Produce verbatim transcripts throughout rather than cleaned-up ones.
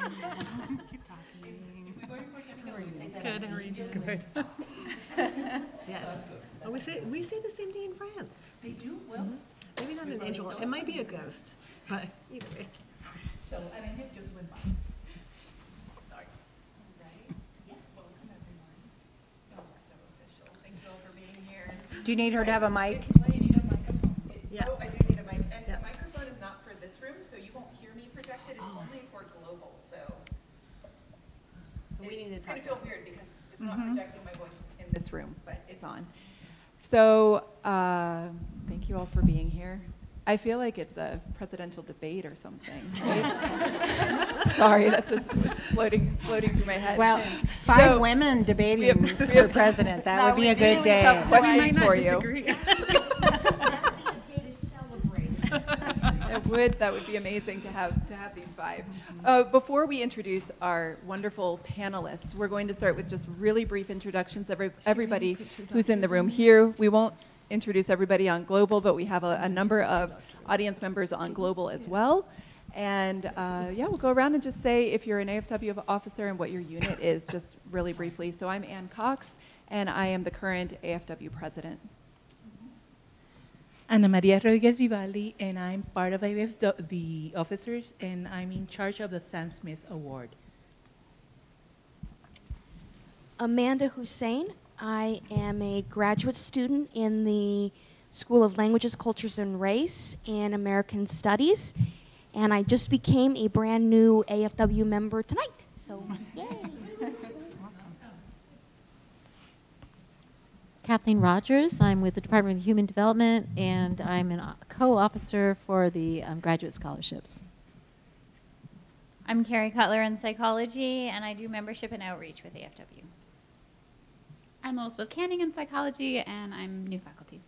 Keep talking. Good, how are you doing? Good. Yes. Oh, we say we say the same thing in France. They do? Well, mm-hmm. Maybe not an angel. It might be a ghost, but either way. So I mean, it just went by. Do you need her to have a mic? I need a microphone. Yeah. Oh, I do need a mic. And yeah. The microphone is not for this room, so you won't hear me projected. It's oh. only for global, so. So we need to it's talk going to feel about weird because it's mm-hmm. not projecting my voice in this room, but it's on. So uh, thank you all for being here. I feel like it's a presidential debate or something, right? Sorry, that's a, floating floating through my head. Well, five so, women debating have, for president. That, that would be a good day. Tough questions for disagree. You. That would be a day to celebrate. It would. That would be amazing to have to have these five. Uh, before we introduce our wonderful panelists, we're going to start with just really brief introductions of every, everybody who's in the room here. We won't introduce everybody on Global, but we have a, a number of audience members on Global as well. And uh, yeah, we'll go around and just say if you're an A F W officer and what your unit is, just really briefly. So I'm Ann Cox, and I am the current A F W president. Ana Maria Rodriguez Vivaldi, and I'm part of A F W, the officers, and I'm in charge of the Sam Smith Award. Amanda Hussein. I am a graduate student in the School of Languages, Cultures and Race in American Studies, and I just became a brand new A F W member tonight, so yay. Kathleen Rogers, I'm with the Department of Human Development, and I'm a co-officer for the um, Graduate Scholarships. I'm Carrie Cutler in Psychology, and I do Membership and Outreach with A F W. I'm Elizabeth Canning in Psychology, and I'm new faculty.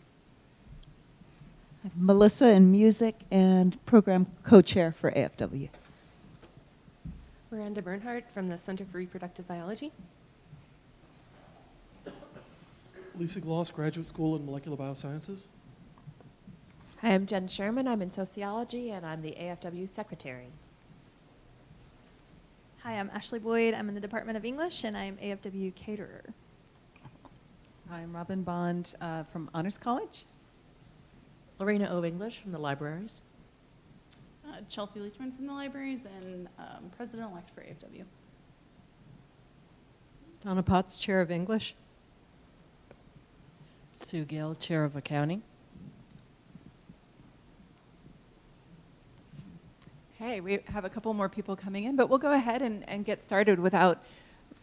I'm Melissa in Music and Program Co-Chair for A F W. Miranda Bernhardt from the Center for Reproductive Biology. Lisa Gloss, Graduate School in Molecular Biosciences. Hi, I'm Jen Sherman. I'm in Sociology, and I'm the A F W Secretary. Hi, I'm Ashley Boyd. I'm in the Department of English, and I'm A F W Caterer. I'm Robin Bond uh, from Honors College. Lorena O. English from the Libraries. Uh, Chelsea Leachman from the Libraries, and um, President-elect for A F W. Donna Potts, Chair of English. Sue Gill, Chair of Accounting. Okay, we have a couple more people coming in, but we'll go ahead and, and get started without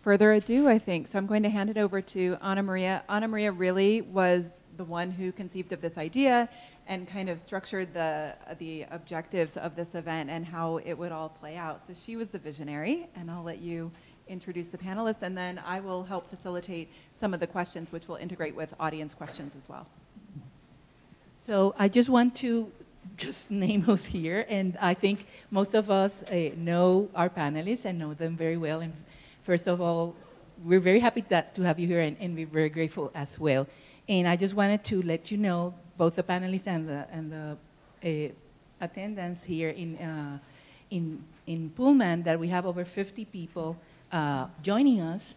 further ado, I think. So I'm going to hand it over to Ana Maria. Ana Maria really was the one who conceived of this idea and kind of structured the, the objectives of this event and how it would all play out. So she was the visionary, and I'll let you introduce the panelists, and then I will help facilitate some of the questions, which will integrate with audience questions as well. So I just want to just name who's here, and I think most of us uh, know our panelists and know them very well. And first of all, we're very happy that, to have you here, and, and we're very grateful as well. And I just wanted to let you know, both the panelists and the, and the uh, attendants here in, uh, in, in Pullman, that we have over fifty people uh, joining us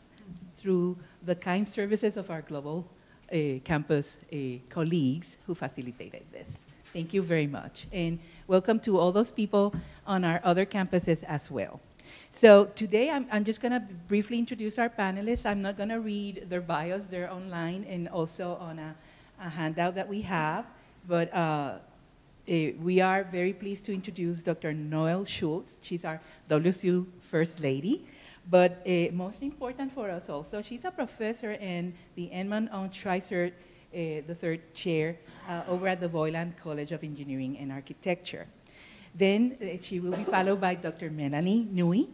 through the kind services of our global uh, campus uh, colleagues who facilitated this. Thank you very much. And welcome to all those people on our other campuses as well. So today, I'm, I'm just going to briefly introduce our panelists. I'm not going to read their bios. They're online and also on a, a handout that we have. But uh, eh, we are very pleased to introduce Doctor Noel Schulz. She's our W S U First Lady. But eh, most important for us also, she's a professor and the Edmund O. Schweitzer eh, the third chair uh, over at the Voiland College of Engineering and Architecture. Then uh, she will be followed by Doctor Melanie Nui.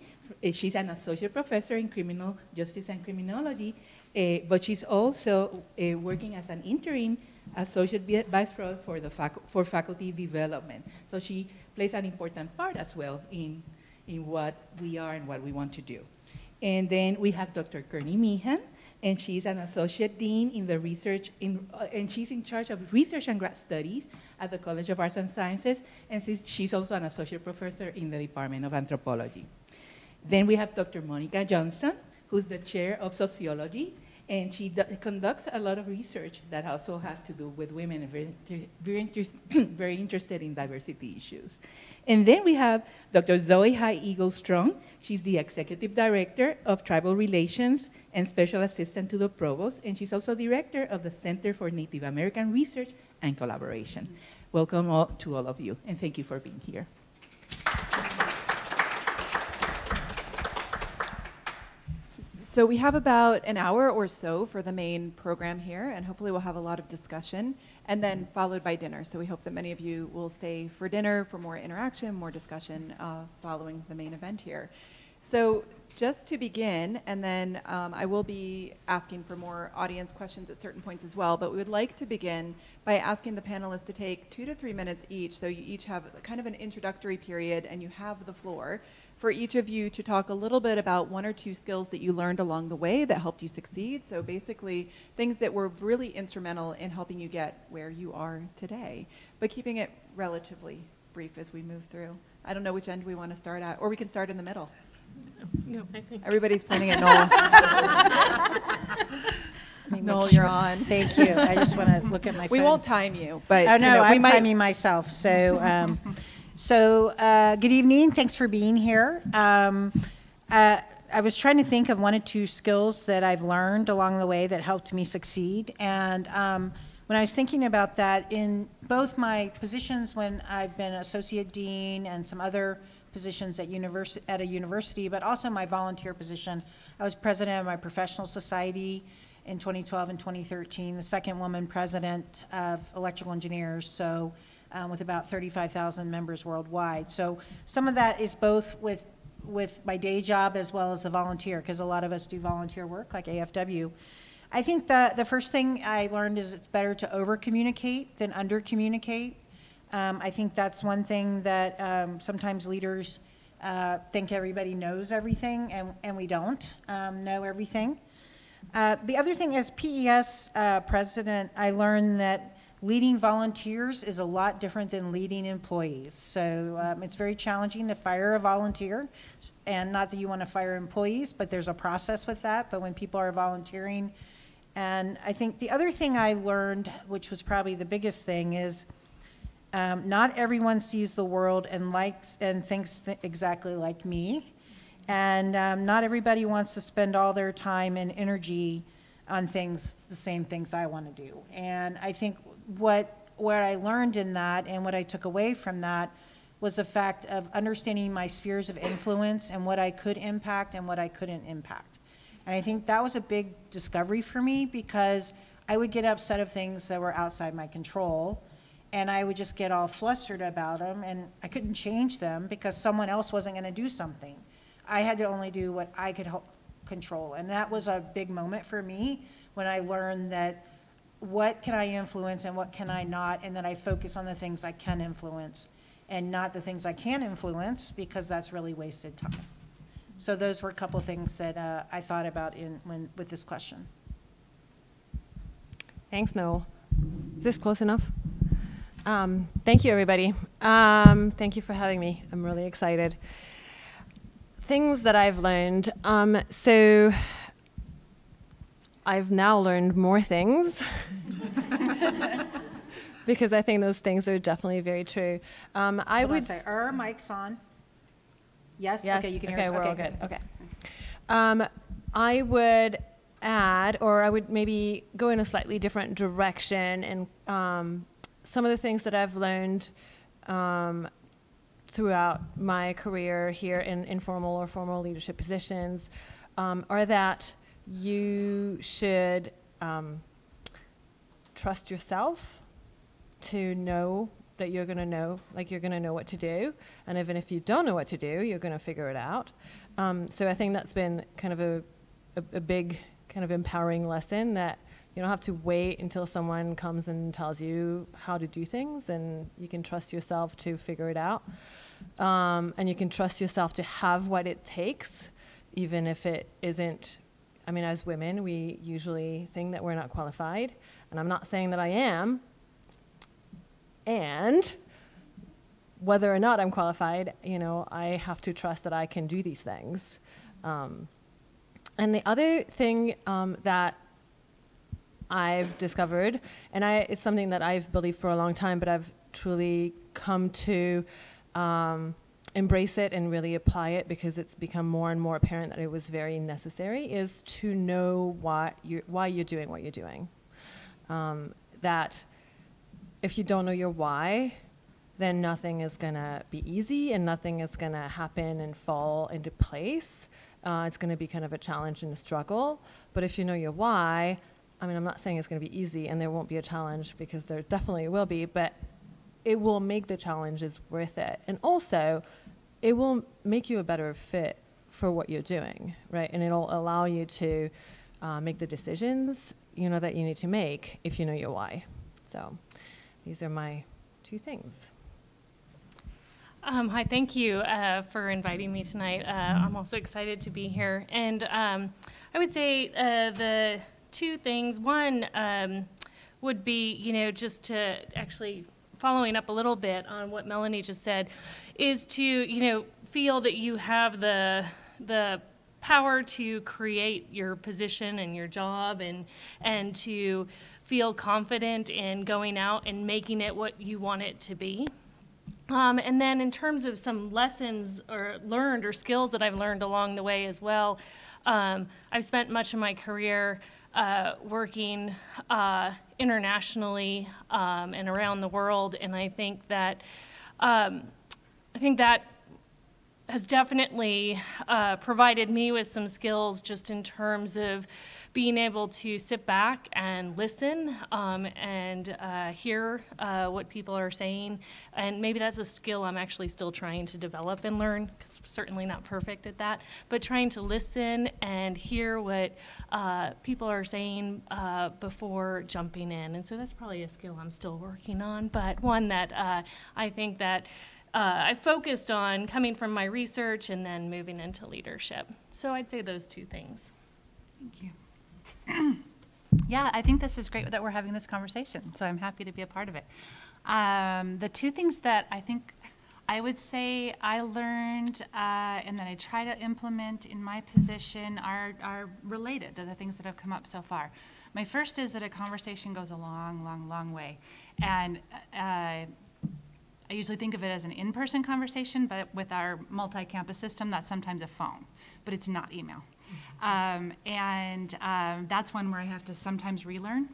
Uh, she's an associate professor in criminal justice and criminology, uh, but she's also uh, working as an interim associate vice provost for, the facu for faculty development. So she plays an important part as well in, in what we are and what we want to do. And then we have Doctor Courtney Meehan, and she's an associate dean in the research, in, uh, and she's in charge of research and grad studies at the College of Arts and Sciences, and she's also an associate professor in the Department of Anthropology. Then we have Doctor Monica Johnson, who's the chair of Sociology, and she d conducts a lot of research that also has to do with women and very, very, inter very interested in diversity issues. And then we have Doctor Zoe High-Eagle-Strong. She's the executive director of tribal relations and special assistant to the provost, and she's also director of the Center for Native American Research and Collaboration. Mm-hmm. Welcome all, to all of you, and thank you for being here. So we have about an hour or so for the main program here, and hopefully we'll have a lot of discussion, and then followed by dinner. So we hope that many of you will stay for dinner for more interaction, more discussion uh, following the main event here. So just to begin, and then um, I will be asking for more audience questions at certain points as well, but we would like to begin by asking the panelists to take two to three minutes each, so you each have kind of an introductory period and you have the floor for each of you to talk a little bit about one or two skills that you learned along the way that helped you succeed. So basically, things that were really instrumental in helping you get where you are today, but keeping it relatively brief as we move through. I don't know which end we want to start at, or we can start in the middle. No, I think. Everybody's pointing at Noel. Noel, you're on. Thank you. I just want to look at my phone. We won't time you, but oh, no, you know, I'm we might... timing myself, so... Um, So uh, good evening, thanks for being here. Um, uh, I was trying to think of one or two skills that I've learned along the way that helped me succeed. And um, when I was thinking about that, in both my positions when I've been associate dean and some other positions at, univers at a university, but also my volunteer position, I was president of my professional society in twenty twelve and twenty thirteen, the second woman president of electrical engineers. So. Um, with about thirty-five thousand members worldwide. So some of that is both with, with my day job as well as the volunteer, because a lot of us do volunteer work like A F W. I think the, the first thing I learned is it's better to over-communicate than under-communicate. Um, I think that's one thing that um, sometimes leaders uh, think everybody knows everything, and, and we don't um, know everything. Uh, the other thing as P E S uh, president, I learned that leading volunteers is a lot different than leading employees. So um, it's very challenging to fire a volunteer, and not that you want to fire employees, but there's a process with that. But when people are volunteering, and I think the other thing I learned, which was probably the biggest thing, is um, not everyone sees the world and likes and thinks th- exactly like me. And um, not everybody wants to spend all their time and energy on things, the same things I want to do. And I think what what I learned in that and what I took away from that was the fact of understanding my spheres of influence and what I could impact and what I couldn't impact. And I think that was a big discovery for me, because I would get upset of things that were outside my control, and I would just get all flustered about them, and I couldn't change them because someone else wasn't going to do something. I had to only do what I could help control. And that was a big moment for me when I learned that what can I influence and what can I not, and that I focus on the things I can influence and not the things I can't influence, because that's really wasted time. So those were a couple things that uh, I thought about in when with this question. Thanks, Noel. Is this close enough? Um, thank you, everybody. Um, thank you for having me. I'm really excited. Things that I've learned. Um, so I've now learned more things because I think those things are definitely very true. Um, I Hold would on, say, are mics on? Yes? Yes. Okay, you can hear okay, us. We're okay, all good. good. Okay. Um, I would add, or I would maybe go in a slightly different direction, and um, some of the things that I've learned um, throughout my career here in informal or formal leadership positions um, are that you should um, trust yourself to know that you're gonna know, like you're gonna know what to do, and even if you don't know what to do, you're gonna figure it out. Um, so I think that's been kind of a, a, a big kind of empowering lesson, that you don't have to wait until someone comes and tells you how to do things, and you can trust yourself to figure it out. Um, and you can trust yourself to have what it takes, even if it isn't, I mean, as women, we usually think that we're not qualified, and I'm not saying that I am, and whether or not I'm qualified, you know, I have to trust that I can do these things. Um, and the other thing um, that I've discovered, and I, it's something that I've believed for a long time, but I've truly come to um, embrace it and really apply it because it's become more and more apparent that it was very necessary, is to know why you're, why you're doing what you're doing. Um, that if you don't know your why, then nothing is gonna be easy and nothing is gonna happen and fall into place. Uh, it's gonna be kind of a challenge and a struggle. But if you know your why, I mean, I'm not saying it's gonna be easy and there won't be a challenge, because there definitely will be, but it will make the challenges worth it. And also, it will make you a better fit for what you're doing, right? And it'll allow you to uh, make the decisions, you know, that you need to make if you know your why. So these are my two things. Um, hi, thank you uh, for inviting me tonight. Uh, I'm also excited to be here. And um, I would say uh, the two things. One um, would be, you know, just to actually following up a little bit on what Melanie just said, is to, you know, feel that you have the, the power to create your position and your job, and, and to feel confident in going out and making it what you want it to be. Um, and then in terms of some lessons or learned or skills that I've learned along the way as well, um, I've spent much of my career uh, working uh, internationally um, and around the world, and I think that um, I think that has definitely uh, provided me with some skills just in terms of being able to sit back and listen um, and uh, hear uh, what people are saying. And maybe that's a skill I'm actually still trying to develop and learn, because I'm certainly not perfect at that, but trying to listen and hear what uh, people are saying uh, before jumping in. And so that's probably a skill I'm still working on, but one that uh, I think that Uh, I focused on coming from my research and then moving into leadership. So I'd say those two things. Thank you. Yeah, I think this is great that we're having this conversation, so I'm happy to be a part of it. Um, the two things that I think I would say I learned uh, and that I try to implement in my position are, are related to the things that have come up so far. My first is that a conversation goes a long, long, long way. And uh, I usually think of it as an in-person conversation, but with our multi-campus system, that's sometimes a phone, but it's not email. Um, and um, that's one where I have to sometimes relearn.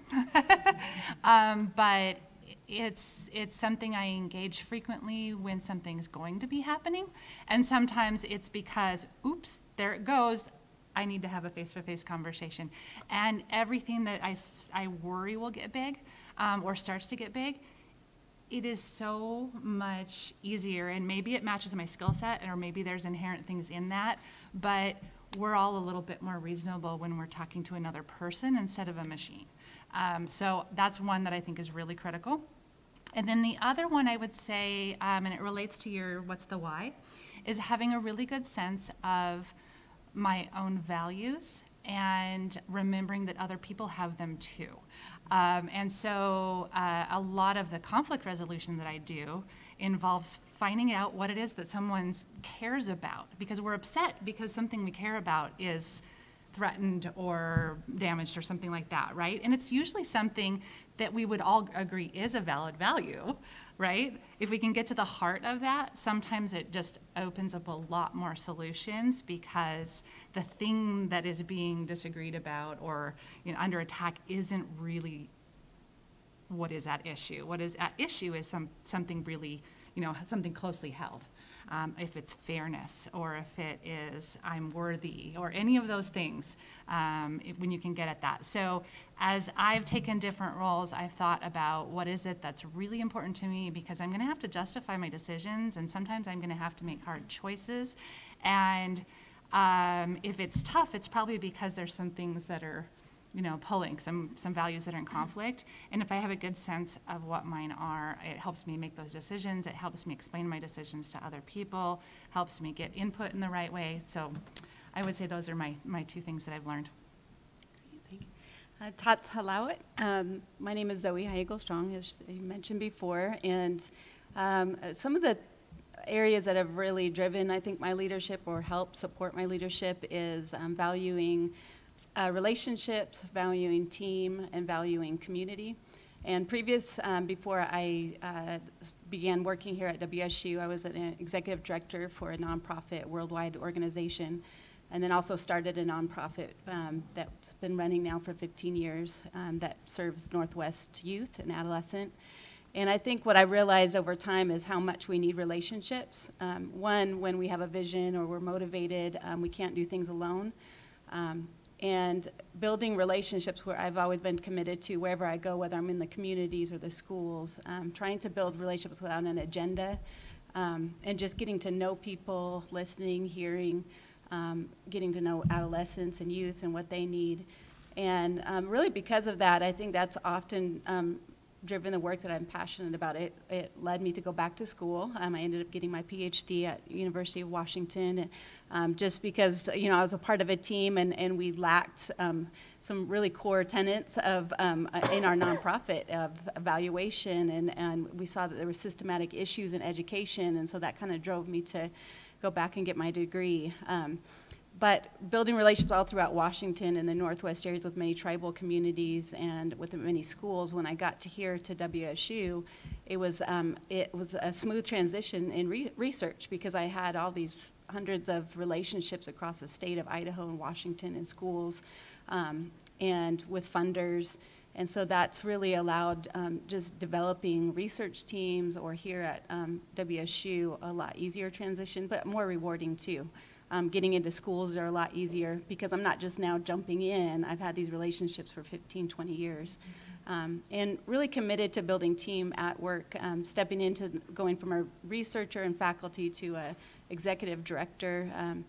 um, but it's, it's something I engage frequently when something's going to be happening. And sometimes it's because, oops, there it goes. I need to have a face-to-face conversation. And everything that I, I worry will get big um, or starts to get big, it is so much easier, and maybe it matches my skill set, or maybe there's inherent things in that, but we're all a little bit more reasonable when we're talking to another person instead of a machine. Um, so that's one that I think is really critical. And then the other one I would say, um, and it relates to your what's the why, is having a really good sense of my own values and remembering that other people have them too. Um, and so uh, a lot of the conflict resolution that I do involves finding out what it is that someone cares about, because we're upset because something we care about is threatened or damaged or something like that, right? And it's usually something that we would all agree is a valid value, right? If we can get to the heart of that, sometimes it just opens up a lot more solutions, because the thing that is being disagreed about or, you know, under attack isn't really what is at issue. What is at issue is some, something really, you know, something closely held. Um, if it's fairness, or if it is I'm worthy, or any of those things, um, if, when you can get at that. So as I've taken different roles, I've thought about what is it that's really important to me, because I'm going to have to justify my decisions, and sometimes I'm going to have to make hard choices. And um, if it's tough, it's probably because there's some things that are, you know, pulling, some, some values that are in conflict. And if I have a good sense of what mine are, it helps me make those decisions. It helps me explain my decisions to other people, helps me get input in the right way. So I would say those are my, my two things that I've learned. Great, thank you. Uh, Tats Halawit. Um, my name is Zoe High-Eagle-Strong, as you mentioned before. And um, some of the areas that have really driven, I think, my leadership or helped support my leadership is um, valuing uh, relationships, valuing team, and valuing community. And previous, um, before I uh, began working here at W S U, I was an executive director for a nonprofit worldwide organization, and then also started a nonprofit um, that's been running now for fifteen years um, that serves Northwest youth and adolescent. And I think what I realized over time is how much we need relationships. Um, one, when we have a vision or we're motivated, um, we can't do things alone. Um, and building relationships, where I've always been committed to wherever I go, whether I'm in the communities or the schools, um, trying to build relationships without an agenda, um, and just getting to know people, listening, hearing, um, getting to know adolescents and youth and what they need. And um, really because of that, I think that's often um, driven the work that I'm passionate about. It, it led me to go back to school. Um, I ended up getting my PhD at University of Washington, um, just because, you know, I was a part of a team, and, and we lacked um, some really core tenets of, um, in our nonprofit, of evaluation, and, and we saw that there were systematic issues in education, and so that kind of drove me to go back and get my degree. Um, But building relationships all throughout Washington and the Northwest areas with many tribal communities and with many schools, when I got to here to W S U, it was, um, it was a smooth transition in re research because I had all these hundreds of relationships across the state of Idaho and Washington and schools um, and with funders. And so that's really allowed um, just developing research teams or here at um, W S U a lot easier transition, but more rewarding too. Um, getting into schools are a lot easier because I'm not just now jumping in. I've had these relationships for fifteen, twenty years. Um, and really committed to building team at work, um, stepping into going from a researcher and faculty to an executive director, um,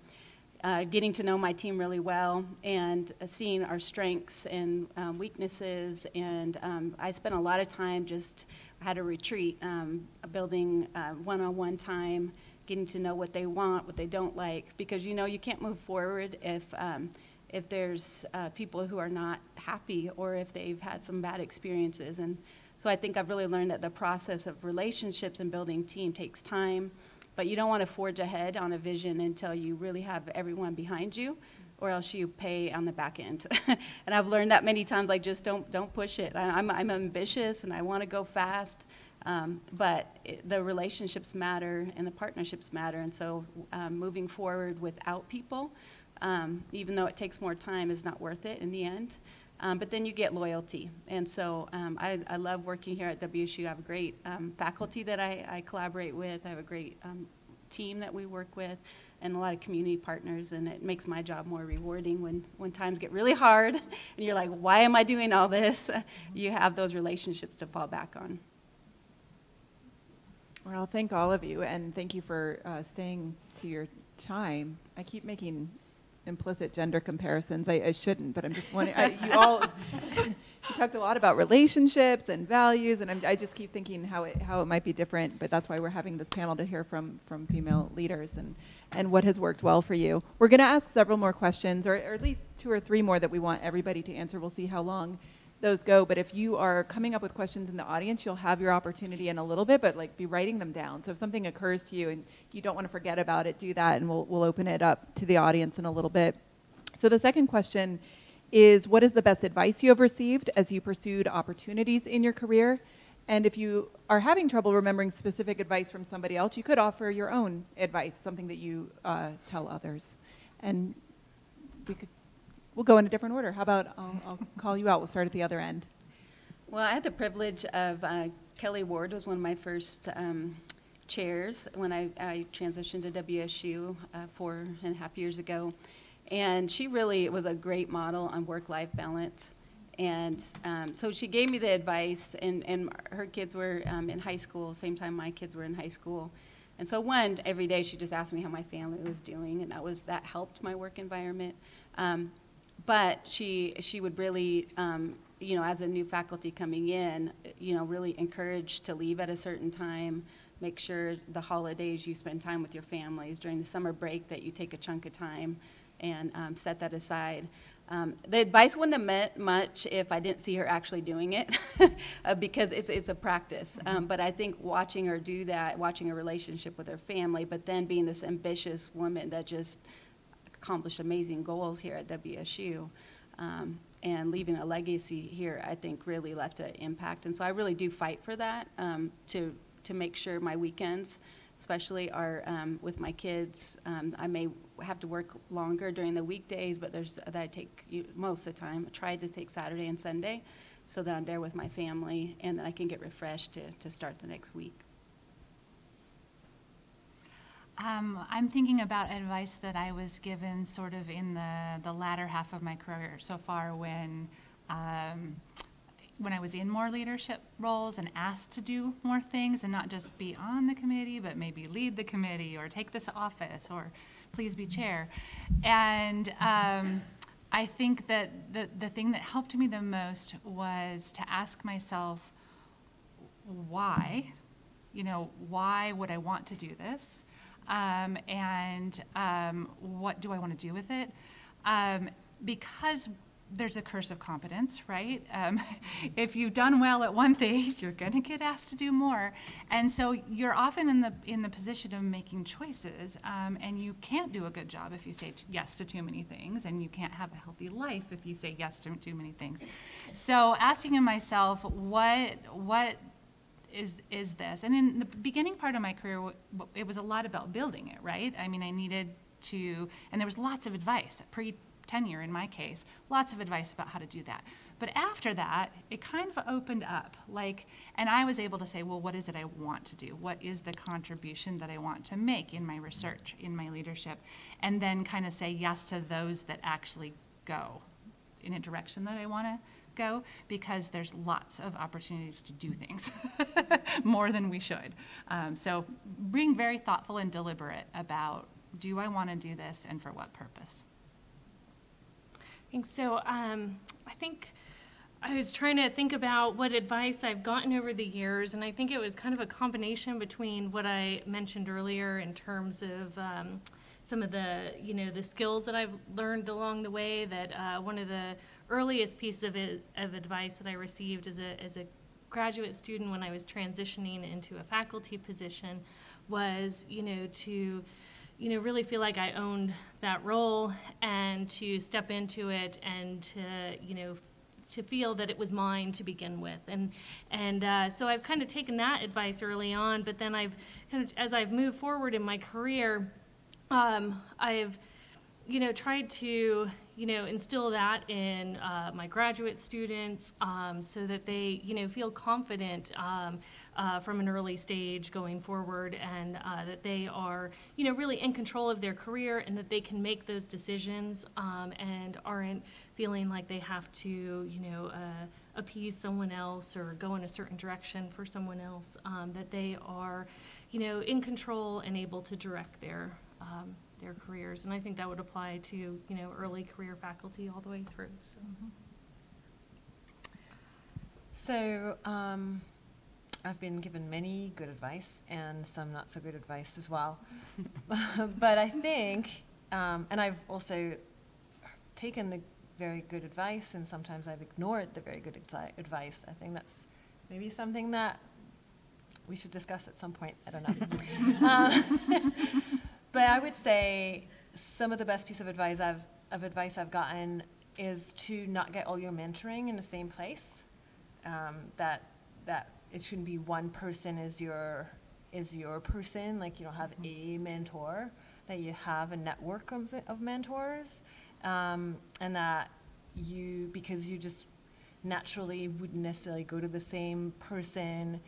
uh, getting to know my team really well, and uh, seeing our strengths and um, weaknesses. And um, I spent a lot of time just had a retreat, um, building uh, one-on-one time, getting to know what they want, what they don't like, because you know you can't move forward if um, if there's uh, people who are not happy or if they've had some bad experiences. And so I think I've really learned that the process of relationships and building team takes time, but you don't want to forge ahead on a vision until you really have everyone behind you, or else you pay on the back end. And I've learned that many times, like just don't don't push it. I, I'm, I'm ambitious and I want to go fast. Um, but it, the relationships matter and the partnerships matter, and so um, moving forward without people, um, even though it takes more time, is not worth it in the end. Um, but then you get loyalty, and so um, I, I love working here at W S U. I have a great um, faculty that I, I collaborate with. I have a great um, team that we work with, and a lot of community partners, and it makes my job more rewarding when, when times get really hard, and you're like, why am I doing all this? You have those relationships to fall back on. Well, I'll thank all of you, and thank you for uh, staying to your time. I keep making implicit gender comparisons. I, I shouldn't, but I'm just wondering. I, you all you talked a lot about relationships and values, and I'm, I just keep thinking how it how it might be different. But that's why we're having this panel, to hear from from female leaders and and what has worked well for you. We're going to ask several more questions, or, or at least two or three more that we want everybody to answer. We'll see how long those go, but if you are coming up with questions in the audience, you'll have your opportunity in a little bit, but like be writing them down. So if something occurs to you and you don't want to forget about it, do that, and we'll, we'll open it up to the audience in a little bit. So the second question is, what is the best advice you have received as you pursued opportunities in your career? And if you are having trouble remembering specific advice from somebody else, you could offer your own advice, something that you uh, tell others. And we could We'll go in a different order. How about I'll, I'll call you out. We'll start at the other end. Well, I had the privilege of, uh, Kelly Ward was one of my first um, chairs when I, I transitioned to W S U uh, four and a half years ago. And she really was a great model on work-life balance. And um, so she gave me the advice, and, and her kids were um, in high school, same time my kids were in high school. And so one, every day she just asked me how my family was doing, and that, was, that helped my work environment. Um, But she, she would really, um, you know, as a new faculty coming in, you know, really encourage to leave at a certain time, make sure the holidays you spend time with your families, during the summer break that you take a chunk of time and um, set that aside. Um, the advice wouldn't have meant much if I didn't see her actually doing it, uh, because it's, it's a practice. Um, but I think watching her do that, watching her relationship with her family, but then being this ambitious woman that just accomplished amazing goals here at W S U, um, and leaving a legacy here, I think really left an impact. And so I really do fight for that, um, to, to make sure my weekends, especially are um, with my kids. Um, I may have to work longer during the weekdays, but there's that I take most of the time. I try to take Saturday and Sunday so that I'm there with my family and that I can get refreshed to, to start the next week. Um, I'm thinking about advice that I was given sort of in the, the latter half of my career so far when um, when I was in more leadership roles and asked to do more things and not just be on the committee, but maybe lead the committee or take this office or please be chair. And um, I think that the, the thing that helped me the most was to ask myself, why? You know, why would I want to do this? Um, and um, what do I want to do with it? Um, because there's a curse of competence, right? Um, if you've done well at one thing, you're gonna get asked to do more. And so you're often in the, in the position of making choices, um, and you can't do a good job if you say t yes to too many things, and you can't have a healthy life if you say yes to too many things. So asking myself, what, what is, is this? And in the beginning part of my career, it was a lot about building it, right? I mean, I needed to, and there was lots of advice, pre tenure in my case, lots of advice about how to do that. But after that, it kind of opened up, like, and I was able to say, well, what is it I want to do? What is the contribution that I want to make in my research, in my leadership? And then kind of say yes to those that actually go in a direction that I want to go, because there's lots of opportunities to do things, more than we should. Um, so being very thoughtful and deliberate about, do I want to do this and for what purpose? So um, I think I was trying to think about what advice I've gotten over the years, and I think it was kind of a combination between what I mentioned earlier in terms of um, some of the, you know, the skills that I've learned along the way. That uh, one of the earliest pieces of, it, of advice that I received as a, as a graduate student when I was transitioning into a faculty position was, you know, to you know, really feel like I owned that role and to step into it and to, you know, to feel that it was mine to begin with. And, and uh, so I've kind of taken that advice early on, but then I've, kind of, as I've moved forward in my career, um, I've, you know, tried to, you know, instill that in uh, my graduate students um, so that they, you know, feel confident um, uh, from an early stage going forward, and uh, that they are, you know, really in control of their career and that they can make those decisions um, and aren't feeling like they have to, you know, uh, appease someone else or go in a certain direction for someone else, um, that they are, you know, in control and able to direct their um, their careers. And I think that would apply to, you know, early career faculty all the way through. So, so um, I've been given many good advice and some not so good advice as well. But I think, um, and I've also taken the very good advice and sometimes I've ignored the very good advice. I think that's maybe something that we should discuss at some point. I don't know. um, But I would say some of the best piece of advice I've of advice I've gotten is to not get all your mentoring in the same place. Um, that that it shouldn't be one person is your is your person. Like, you don't have a mentor. That you have a network of of mentors, um, and that you because you just naturally wouldn't necessarily go to the same person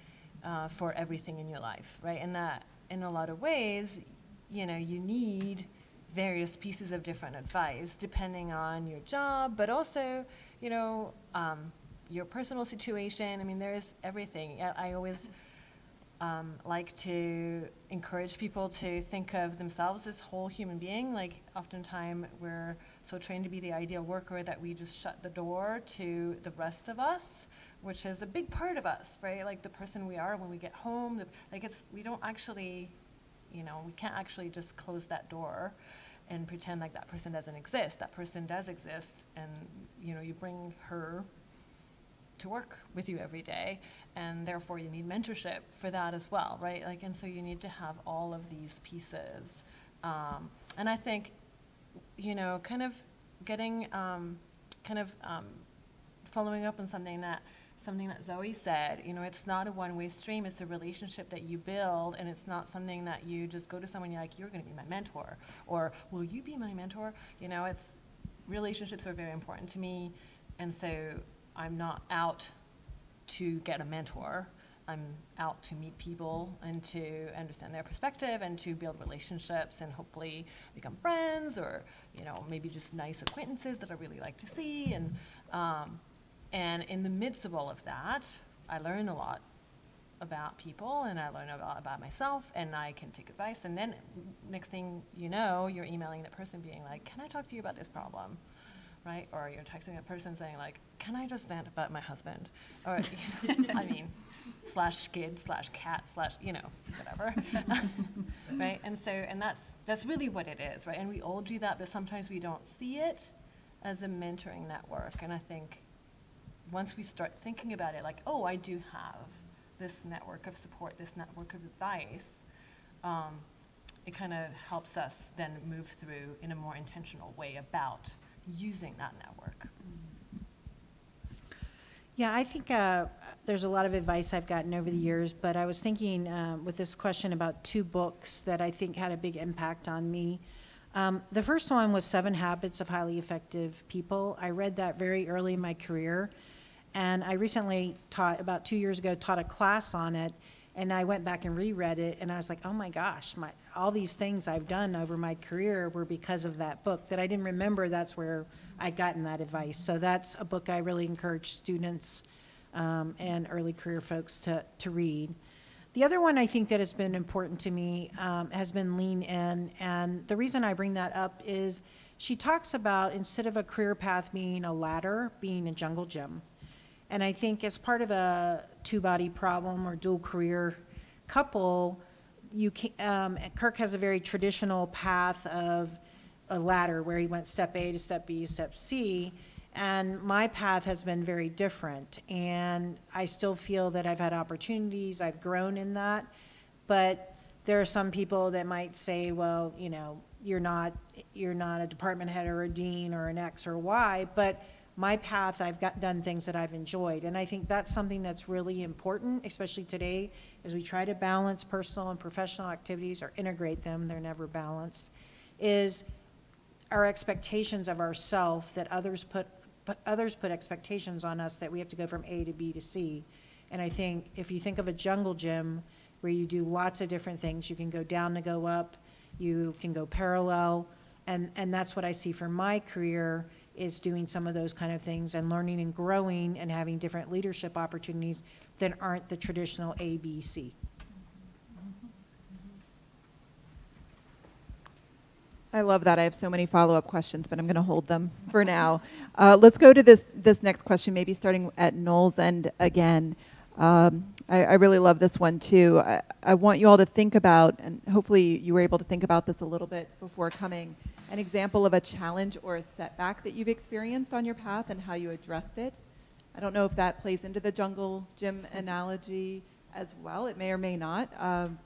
uh, for everything in your life, right? And that in a lot of ways, you know, you need various pieces of different advice depending on your job, but also, you know, um, your personal situation. I mean, there is everything. I, I always um, like to encourage people to think of themselves as whole human being. Like, oftentimes we're so trained to be the ideal worker that we just shut the door to the rest of us, which is a big part of us, right? Like the person we are when we get home. The, like, it's we don't actually. You know, we can't actually just close that door and pretend like that person doesn't exist. That person does exist, and you know, you bring her to work with you every day, and therefore you need mentorship for that as well, right? Like, and so you need to have all of these pieces. Um, and I think, you know, kind of getting, um, kind of um, following up on something that something that Zoe said, you know, it's not a one-way stream, it's a relationship that you build, and it's not something that you just go to someone, you're like, you're gonna be my mentor, or will you be my mentor? You know, it's, relationships are very important to me, and so I'm not out to get a mentor, I'm out to meet people and to understand their perspective and to build relationships and hopefully become friends, or, you know, maybe just nice acquaintances that I really like to see, and, um, and in the midst of all of that, I learn a lot about people, and I learn a lot about myself, and I can take advice. And then next thing you know, you're emailing that person being like, can I talk to you about this problem, right? Or you're texting that person saying like, can I just vent about my husband? Or, you know, I mean, slash kid, slash cat, slash, you know, whatever, right? And so, and that's, that's really what it is, right? And we all do that, but sometimes we don't see it as a mentoring network. And I think, once we start thinking about it, like, oh, I do have this network of support, this network of advice, um, it kind of helps us then move through in a more intentional way about using that network. Yeah, I think uh, there's a lot of advice I've gotten over the years, but I was thinking um, with this question about two books that I think had a big impact on me. Um, the first one was Seven Habits of Highly Effective People. I read that very early in my career. And I recently taught, about two years ago, taught a class on it, and I went back and reread it, and I was like, oh my gosh, my, all these things I've done over my career were because of that book that I didn't remember. That's where I'd gotten that advice. So that's a book I really encourage students um, and early career folks to, to read. The other one I think that has been important to me um, has been Lean In, and the reason I bring that up is she talks about, instead of a career path being a ladder, being a jungle gym. And I think as part of a two-body problem or dual career couple, you can, um, Kirk has a very traditional path of a ladder where he went step A to step B to step C, and my path has been very different. And I still feel that I've had opportunities, I've grown in that, but there are some people that might say, well, you know, you're not, you're not a department head or a dean or an X or Y, but my path, I've got, done things that I've enjoyed. And I think that's something that's really important, especially today, as we try to balance personal and professional activities or integrate them, they're never balanced, is our expectations of ourselves that others put, put, others put expectations on us that we have to go from A to B to C. And I think if you think of a jungle gym where you do lots of different things, you can go down to go up, you can go parallel, and, and that's what I see for my career, is doing some of those kind of things and learning and growing and having different leadership opportunities that aren't the traditional A, B, C. I love that. I have so many follow-up questions, but I'm gonna hold them for now. Uh, let's go to this, this next question, maybe starting at Noel's end again. Um, I, I really love this one too. I, I want you all to think about, and hopefully you were able to think about this a little bit before coming, an example of a challenge or a setback that you've experienced on your path and how you addressed it. I don't know if that plays into the jungle gym analogy as well. It may or may not. Um,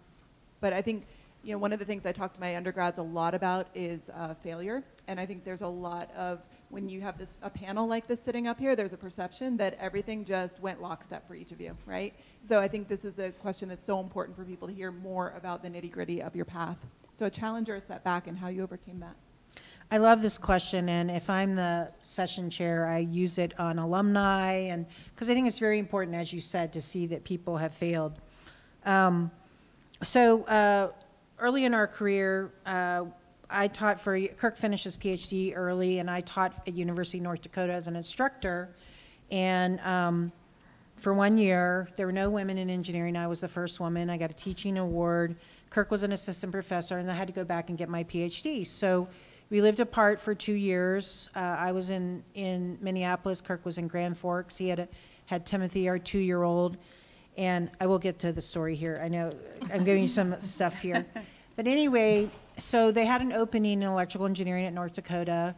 but I think, you know, one of the things I talk to my undergrads a lot about is uh, failure. And I think there's a lot of, when you have this, a panel like this sitting up here, there's a perception that everything just went lockstep for each of you, right? So I think this is a question that's so important for people to hear more about the nitty-gritty of your path. So a challenge or a setback and how you overcame that. I love this question, and if I'm the session chair, I use it on alumni, and because I think it's very important, as you said, to see that people have failed. Um, so uh, early in our career, uh, I taught for, Kirk finished his PhD early, and I taught at University of North Dakota as an instructor, and um, for one year, there were no women in engineering. I was the first woman. I got a teaching award. Kirk was an assistant professor, and I had to go back and get my PhD. So we lived apart for two years. Uh, I was in, in Minneapolis, Kirk was in Grand Forks. He had, a, had Timothy, our two-year-old, and I will get to the story here. I know I'm giving you some stuff here. But anyway, so they had an opening in electrical engineering at North Dakota,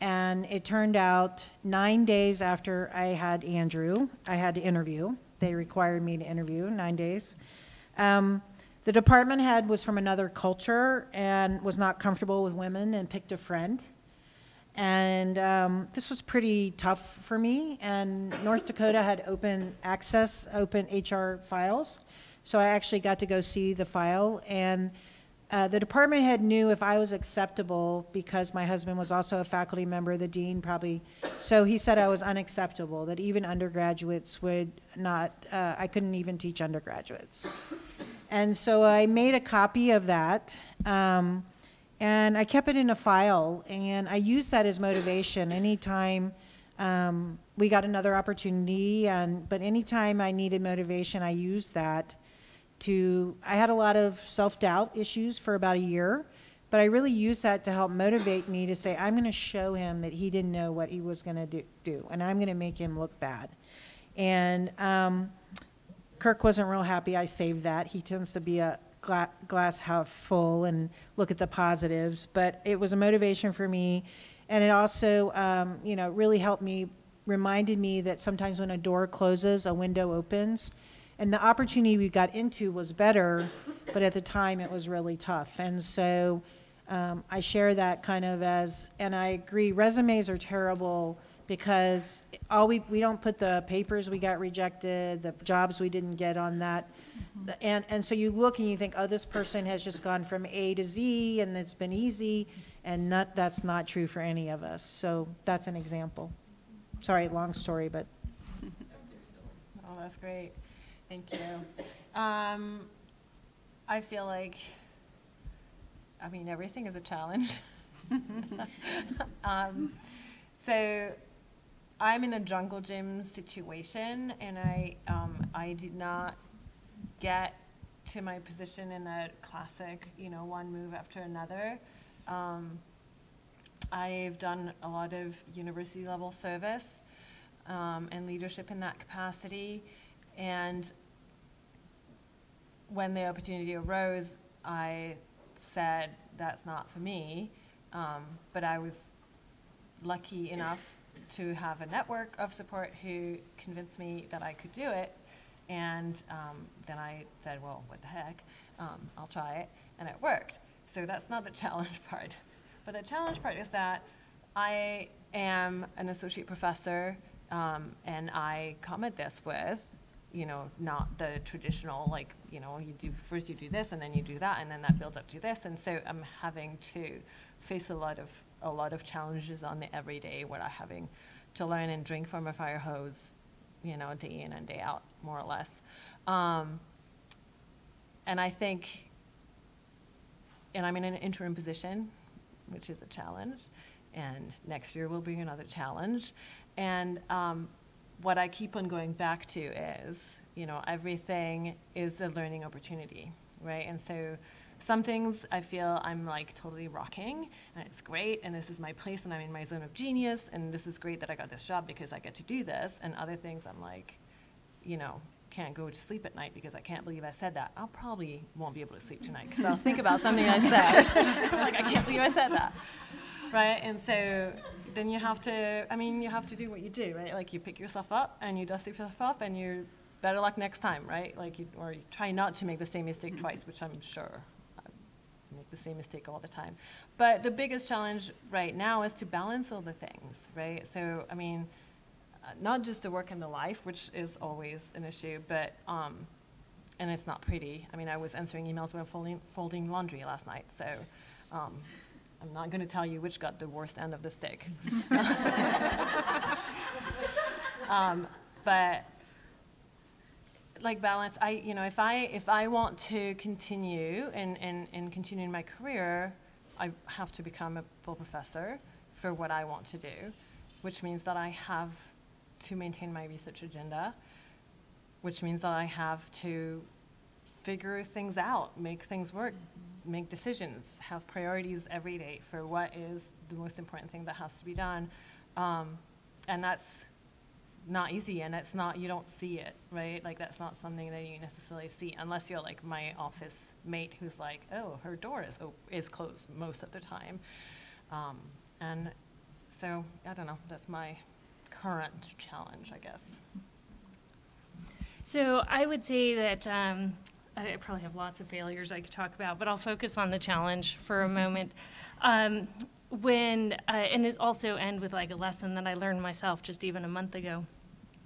and it turned out nine days after I had Andrew, I had to interview. They required me to interview, nine days. Um, the department head was from another culture and was not comfortable with women and picked a friend. And um, this was pretty tough for me, and North Dakota had open access, open H R files, so I actually got to go see the file, and uh, the department head knew if I was acceptable because my husband was also a faculty member, the dean probably, so he said I was unacceptable, that even undergraduates would not, uh, I couldn't even teach undergraduates. And so I made a copy of that. Um, And I kept it in a file, and I used that as motivation. Anytime um, we got another opportunity, and but anytime I needed motivation, I used that to, I had a lot of self-doubt issues for about a year, but I really used that to help motivate me to say, I'm gonna show him that he didn't know what he was gonna do, do and I'm gonna make him look bad. And um, Kirk wasn't real happy I saved that. He tends to be a glass half full and look at the positives, but it was a motivation for me, and it also um, you know, really helped me, reminded me that sometimes when a door closes, a window opens, and the opportunity we got into was better, but at the time it was really tough. And so um, I share that kind of as, and I agree, resumes are terrible because all we, we don't put the papers we got rejected, the jobs we didn't get on that. Mm-hmm. and, and so you look and you think, oh, this person has just gone from A to Z and it's been easy, and not, that's not true for any of us. So that's an example. Sorry, long story, but. Oh, that's great. Thank you. Um, I feel like, I mean, everything is a challenge. um, so. I'm in a jungle gym situation, and I um, I did not get to my position in a classic, you know, one move after another. Um, I've done a lot of university level service um, and leadership in that capacity, and when the opportunity arose, I said that's not for me. Um, but I was lucky enough to have a network of support who convinced me that I could do it, and um, then I said, well, what the heck, um, I'll try it, and it worked. So that's not the challenge part. But the challenge part is that I am an associate professor, um, and I come at this with, you know, not the traditional, like, you know, you do, first you do this, and then you do that, and then that builds up to this, and so I'm having to face a lot of a lot of challenges on the everyday, what I'm having to learn and drink from a fire hose, you know, day in and day out, more or less. Um, and I think, and I'm in an interim position, which is a challenge, and next year will be another challenge. And um, what I keep on going back to is, you know, everything is a learning opportunity, right? And so, some things I feel I'm like totally rocking, and it's great, and this is my place, and I'm in my zone of genius, and this is great that I got this job because I get to do this, and other things I'm like, you know, can't go to sleep at night because I can't believe I said that. I probably won't be able to sleep tonight because I'll think about something I said. I'm like, I can't believe I said that, right? And so then you have to, I mean, you have to do what you do, right? Like you pick yourself up, and you dust yourself off, and you're better luck next time, right? Like you, or you try not to make the same mistake twice, which I'm sure. Make the same mistake all the time. But the biggest challenge right now is to balance all the things, right? So, I mean, uh, not just the work and the life, which is always an issue, but, um, and it's not pretty. I mean, I was answering emails when folding, folding laundry last night, so um, I'm not gonna tell you which got the worst end of the stick. um, but, like balance, I, you know, if I, if I want to continue and, and, and continue in my career, I have to become a full professor for what I want to do, which means that I have to maintain my research agenda, which means that I have to figure things out, make things work, make decisions, have priorities every day for what is the most important thing that has to be done. Um, and that's not easy, and it's not, you don't see it, right? Like, that's not something that you necessarily see unless you're like my office mate who's like, oh, her door is op is closed most of the time. Um, and so, I don't know, that's my current challenge, I guess. So I would say that um, I probably have lots of failures I could talk about, but I'll focus on the challenge for a moment. Um, when, uh, and it also end with like a lesson that I learned myself just even a month ago.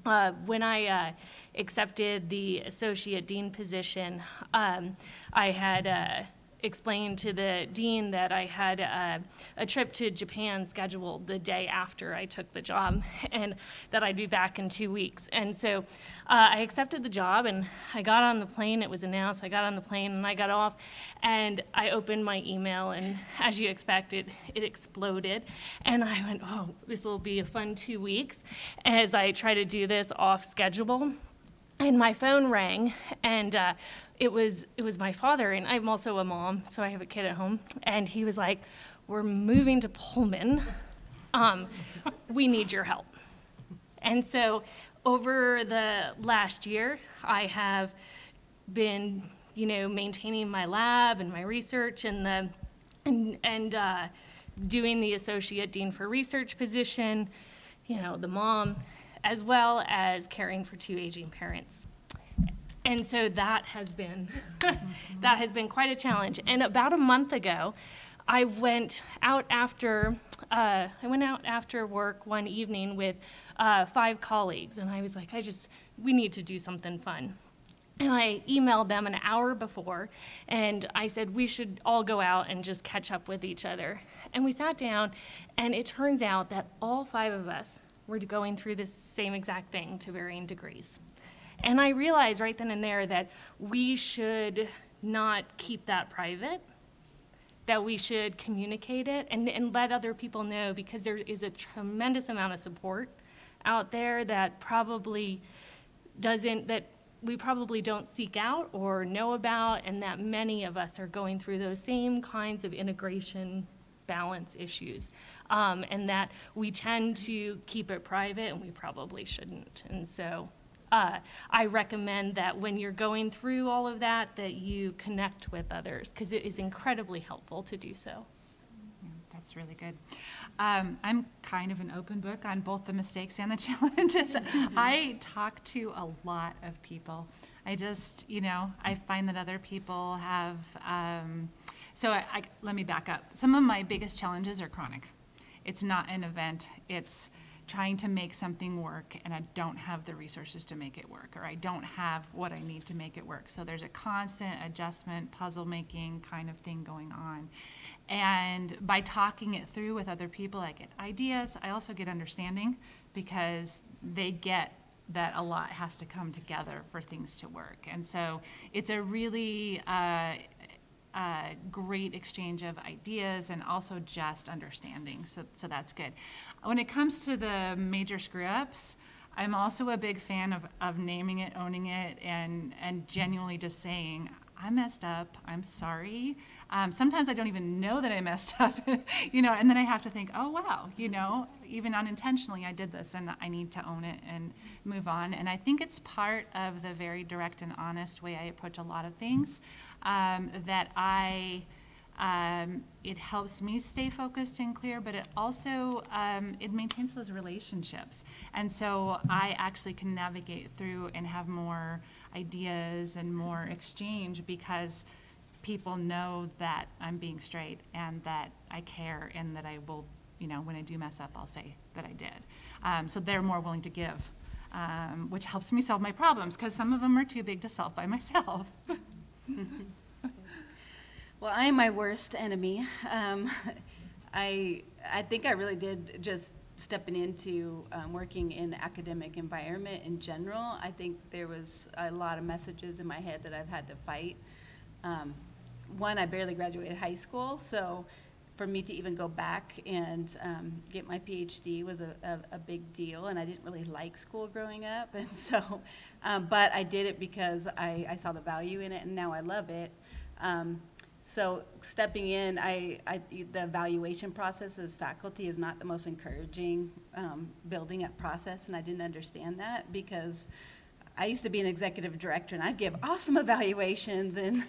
Uh, when I uh, accepted the associate dean position, um, I had uh, explained to the dean that I had uh, a trip to Japan scheduled the day after I took the job and that I'd be back in two weeks. And so uh, I accepted the job and I got on the plane, it was announced, I got on the plane and I got off and I opened my email and as you expected, it exploded. And I went, oh, this will be a fun two weeks as I try to do this off schedule. And my phone rang, and uh, it was it was my father, and I'm also a mom, so I have a kid at home, and he was like, we're moving to Pullman, um, we need your help. And so over the last year, I have been, you know, maintaining my lab and my research and, the, and, and uh, doing the associate dean for research position, you know, the mom, as well as caring for two aging parents. And so that has been, that has been quite a challenge. And about a month ago, I went out after, uh, I went out after work one evening with uh, five colleagues, and I was like, I just, we need to do something fun. And I emailed them an hour before, and I said, we should all go out and just catch up with each other. And we sat down, and it turns out that all five of us we're going through this same exact thing to varying degrees. And I realized right then and there that we should not keep that private, that we should communicate it and, and let other people know, because there is a tremendous amount of support out there that probably doesn't, that we probably don't seek out or know about, and that many of us are going through those same kinds of integration balance issues, um, and that we tend to keep it private and we probably shouldn't. And so uh, I recommend that when you're going through all of that, that you connect with others, because it is incredibly helpful to do so. Yeah, that's really good. Um, I'm kind of an open book on both the mistakes and the challenges. I talk to a lot of people. I just, you know, I find that other people have, um, So I, I, let me back up. Some of my biggest challenges are chronic. It's not an event. It's trying to make something work, and I don't have the resources to make it work, or I don't have what I need to make it work. So there's a constant adjustment, puzzle-making kind of thing going on. And by talking it through with other people, I get ideas. I also get understanding, because they get that a lot has to come together for things to work. And so it's a really... Uh, Uh, great exchange of ideas and also just understanding, so, so that's good. When it comes to the major screw-ups, I'm also a big fan of, of naming it, owning it, and, and genuinely just saying, I messed up, I'm sorry. Um, sometimes I don't even know that I messed up, you know, and then I have to think, oh wow, you know, even unintentionally I did this, and I need to own it and move on. And I think it's part of the very direct and honest way I approach a lot of things. Um, that I, um, it helps me stay focused and clear, but it also, um, it maintains those relationships. And so I actually can navigate through and have more ideas and more exchange, because people know that I'm being straight and that I care and that I will, you know, when I do mess up, I'll say that I did. Um, so they're more willing to give, um, which helps me solve my problems, because some of them are too big to solve by myself. Well, I am my worst enemy. Um, I I think I really did just stepping into um, working in the academic environment in general. I think there was a lot of messages in my head that I've had to fight. Um, one, I barely graduated high school, so for me to even go back and um, get my PhD was a, a, a big deal, and I didn't really like school growing up, and so, um, but I did it because I, I saw the value in it, and now I love it. Um, So stepping in, I, I, the evaluation process as faculty is not the most encouraging um, building up process, and I didn't understand that because I used to be an executive director, and I'd give awesome evaluations, and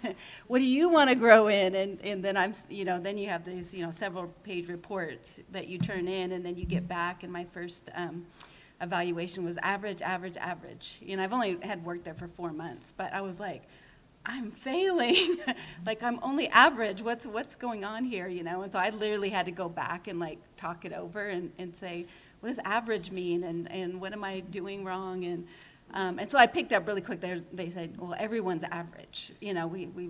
what do you want to grow in? And, and then I'm, you know, then you have these, you know, several page reports that you turn in, and then you get back, and my first um, evaluation was average, average, average. And I've only had worked there for four months, but I was like, I'm failing, like I'm only average, what's what's going on here, you know? And so I literally had to go back and like talk it over and, and say, what does average mean, and, and what am I doing wrong? And um, and so I picked up really quick, there, they said, well, everyone's average, you know, we, we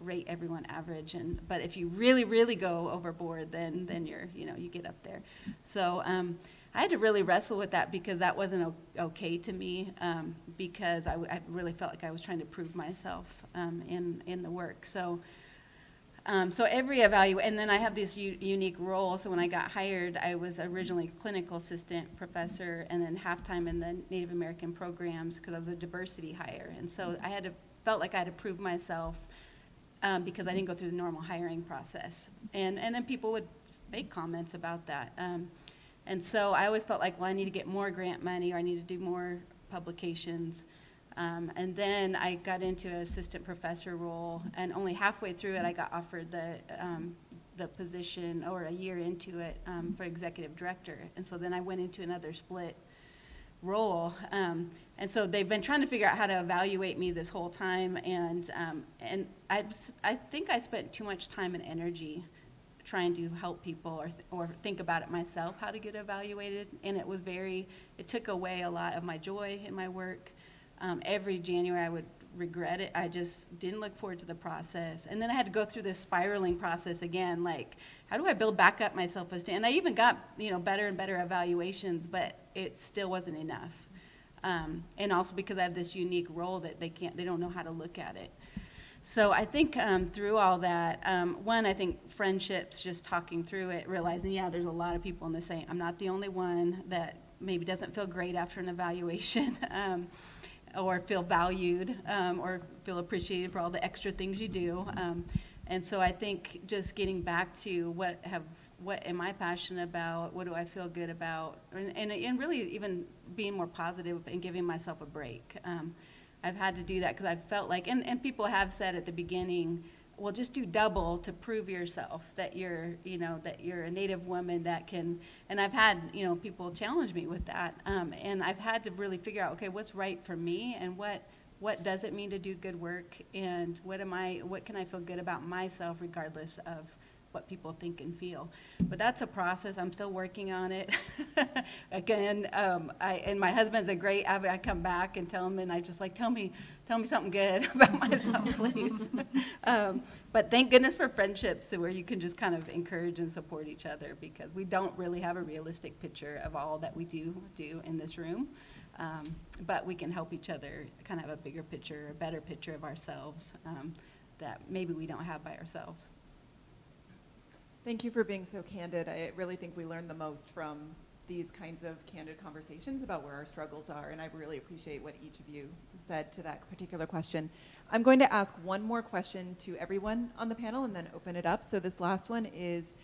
rate everyone average, and but if you really, really go overboard, then then you're, you know, you get up there. So um, I had to really wrestle with that because that wasn't okay to me, um, because I, I really felt like I was trying to prove myself um, in, in the work. So um, so every evaluation, and then I have this u unique role. So when I got hired, I was originally clinical assistant professor and then half-time in the Native American programs because I was a diversity hire. And so I had to, felt like I had to prove myself um, because I didn't go through the normal hiring process. And, and then people would make comments about that. Um, And so I always felt like, well, I need to get more grant money, or I need to do more publications. Um, and then I got into an assistant professor role, and only halfway through it, I got offered the, um, the position, or a year into it, um, for executive director. And so then I went into another split role. Um, and so they've been trying to figure out how to evaluate me this whole time. And, um, and I, I think I spent too much time and energy trying to help people or, th or think about it myself, how to get evaluated. And it was very, it took away a lot of my joy in my work. Um, every January I would regret it. I just didn't look forward to the process. And then I had to go through this spiraling process again, like, how do I build back up my self-esteem? And I even got, you know, better and better evaluations, but it still wasn't enough. Um, and also because I have this unique role that they can't, they don't know how to look at it. So I think um, through all that, um, one, I think friendships, just talking through it, realizing, yeah, there's a lot of people in this saying, I'm not the only one that maybe doesn't feel great after an evaluation um, or feel valued um, or feel appreciated for all the extra things you do. Um, and so I think just getting back to what have, what am I passionate about, what do I feel good about, and, and, and really even being more positive and giving myself a break. Um, I've had to do that because I felt like, and, and people have said at the beginning, well, just do double to prove yourself that you're, you know, that you're a Native woman that can, and I've had, you know, people challenge me with that. Um, and I've had to really figure out, okay, what's right for me, and what, what does it mean to do good work, and what am I, what can I feel good about myself regardless of what people think and feel. But that's a process. I'm still working on it. Again, um, I, and my husband's a great, I, I come back and tell him, and I just like, tell me, tell me something good about myself, please. um, but thank goodness for friendships where you can just kind of encourage and support each other, because we don't really have a realistic picture of all that we do do in this room. Um, but we can help each other kind of have a bigger picture, a better picture of ourselves um, that maybe we don't have by ourselves. Thank you for being so candid. I really think we learn the most from these kinds of candid conversations about where our struggles are, and I really appreciate what each of you said to that particular question. I'm going to ask one more question to everyone on the panel and then open it up. So this last one is,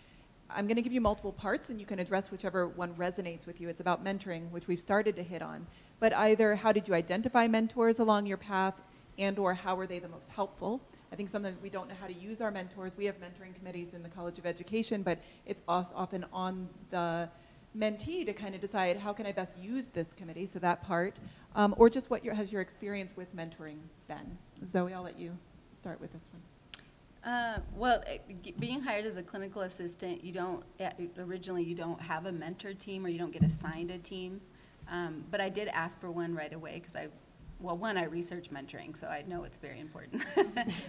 I'm going to give you multiple parts, and you can address whichever one resonates with you. It's about mentoring, which we've started to hit on, but either how did you identify mentors along your path, and or how were they the most helpful? I think sometimes we don't know how to use our mentors. We have mentoring committees in the College of Education, but it's often on the mentee to kind of decide, how can I best use this committee, so that part, um, or just what your, has your experience with mentoring been? Zoe, I'll let you start with this one. Uh, well, being hired as a clinical assistant, you don't, originally you don't have a mentor team, or you don't get assigned a team, um, but I did ask for one right away because I Well, one, I research mentoring, so I know it's very important.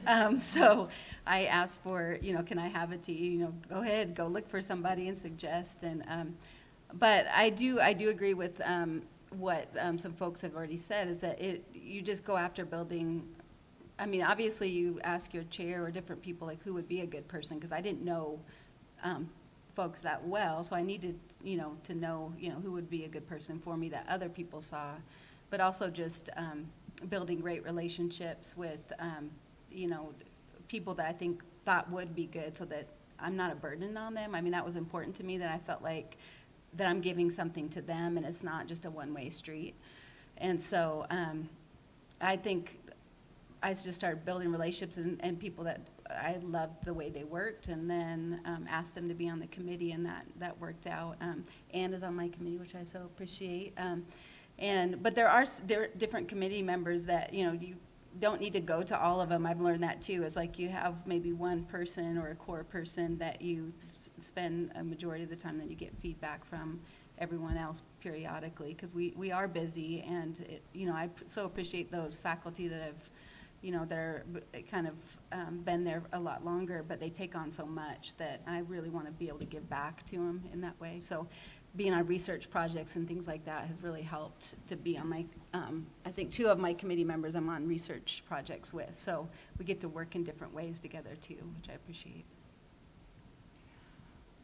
um, so I asked for, you know, can I have a team? You know, go ahead, go look for somebody and suggest. And um, but I do, I do agree with um, what um, some folks have already said, is that it, you just go after building. I mean, obviously, you ask your chair or different people like who would be a good person, because I didn't know um, folks that well, so I needed, you know, to know, you know, who would be a good person for me that other people saw. But also just um, building great relationships with, um, you know, people that I think thought would be good so that I'm not a burden on them. I mean, that was important to me, that I felt like that I'm giving something to them and it's not just a one-way street. And so um, I think I just started building relationships and, and people that I loved the way they worked, and then um, asked them to be on the committee, and that, that worked out. Um, Ann is on my committee, which I so appreciate. Um, and But there are there different committee members that, you know, you don't need to go to all of them. I've learned that too. It's like you have maybe one person or a core person that you spend a majority of the time that you get feedback from everyone else periodically, because we, we are busy, and it, you know, I so appreciate those faculty that have, you know, that are kind of um, been there a lot longer, but they take on so much that I really want to be able to give back to them in that way. So being on research projects and things like that has really helped to be on my, um, I think two of my committee members I'm on research projects with. So we get to work in different ways together too, which I appreciate.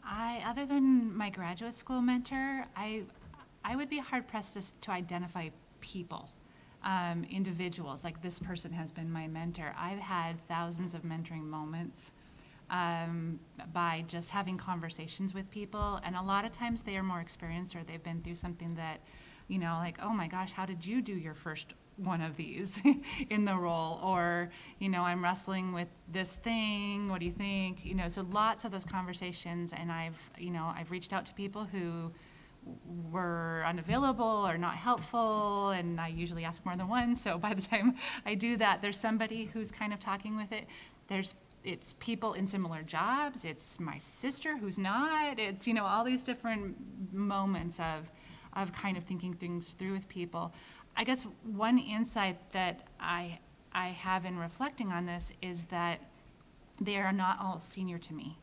I, other than my graduate school mentor, I, I would be hard pressed to, to identify people. Um, individuals, like this person has been my mentor. I've had thousands of mentoring moments um, by just having conversations with people, and a lot of times they are more experienced, or they've been through something that, you know, like, oh my gosh, how did you do your first one of these in the role? Or, you know, I'm wrestling with this thing, what do you think? You know, so lots of those conversations, and I've, you know, I've reached out to people who were unavailable or not helpful, and I usually ask more than one, so by the time I do that, there's somebody who's kind of talking with it. There's, it's people in similar jobs, it's my sister who's not, it's, you know, all these different moments of, of kind of thinking things through with people. I guess one insight that I, I have in reflecting on this is that they are not all senior to me.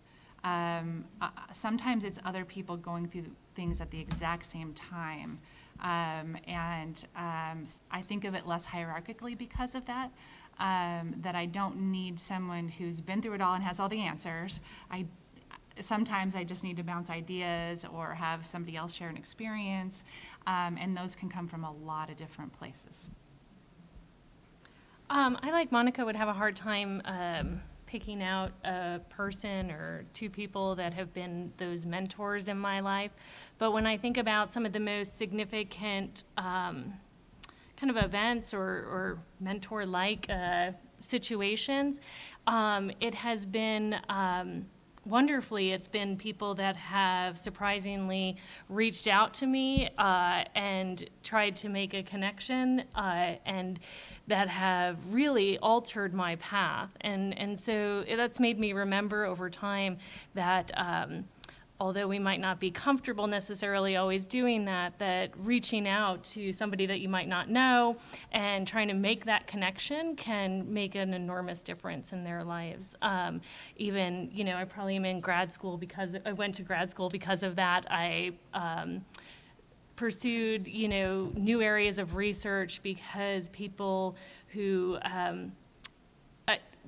Um, uh, sometimes it's other people going through things at the exact same time, um, and um, I think of it less hierarchically because of that, um, that I don't need someone who's been through it all and has all the answers. I, sometimes I just need to bounce ideas or have somebody else share an experience, um, and those can come from a lot of different places. Um, I, like Monica, would have a hard time um, picking out a person or two people that have been those mentors in my life. But when I think about some of the most significant um, kind of events or, or mentor-like uh, situations, um, it has been um, wonderfully, it's been people that have surprisingly reached out to me uh, and tried to make a connection uh, and that have really altered my path. And, and so that's made me remember over time that um, although we might not be comfortable necessarily always doing that, that reaching out to somebody that you might not know and trying to make that connection can make an enormous difference in their lives. Um, even, you know, I probably am in grad school because I went to grad school because of that. I um, pursued, you know, new areas of research because people who um,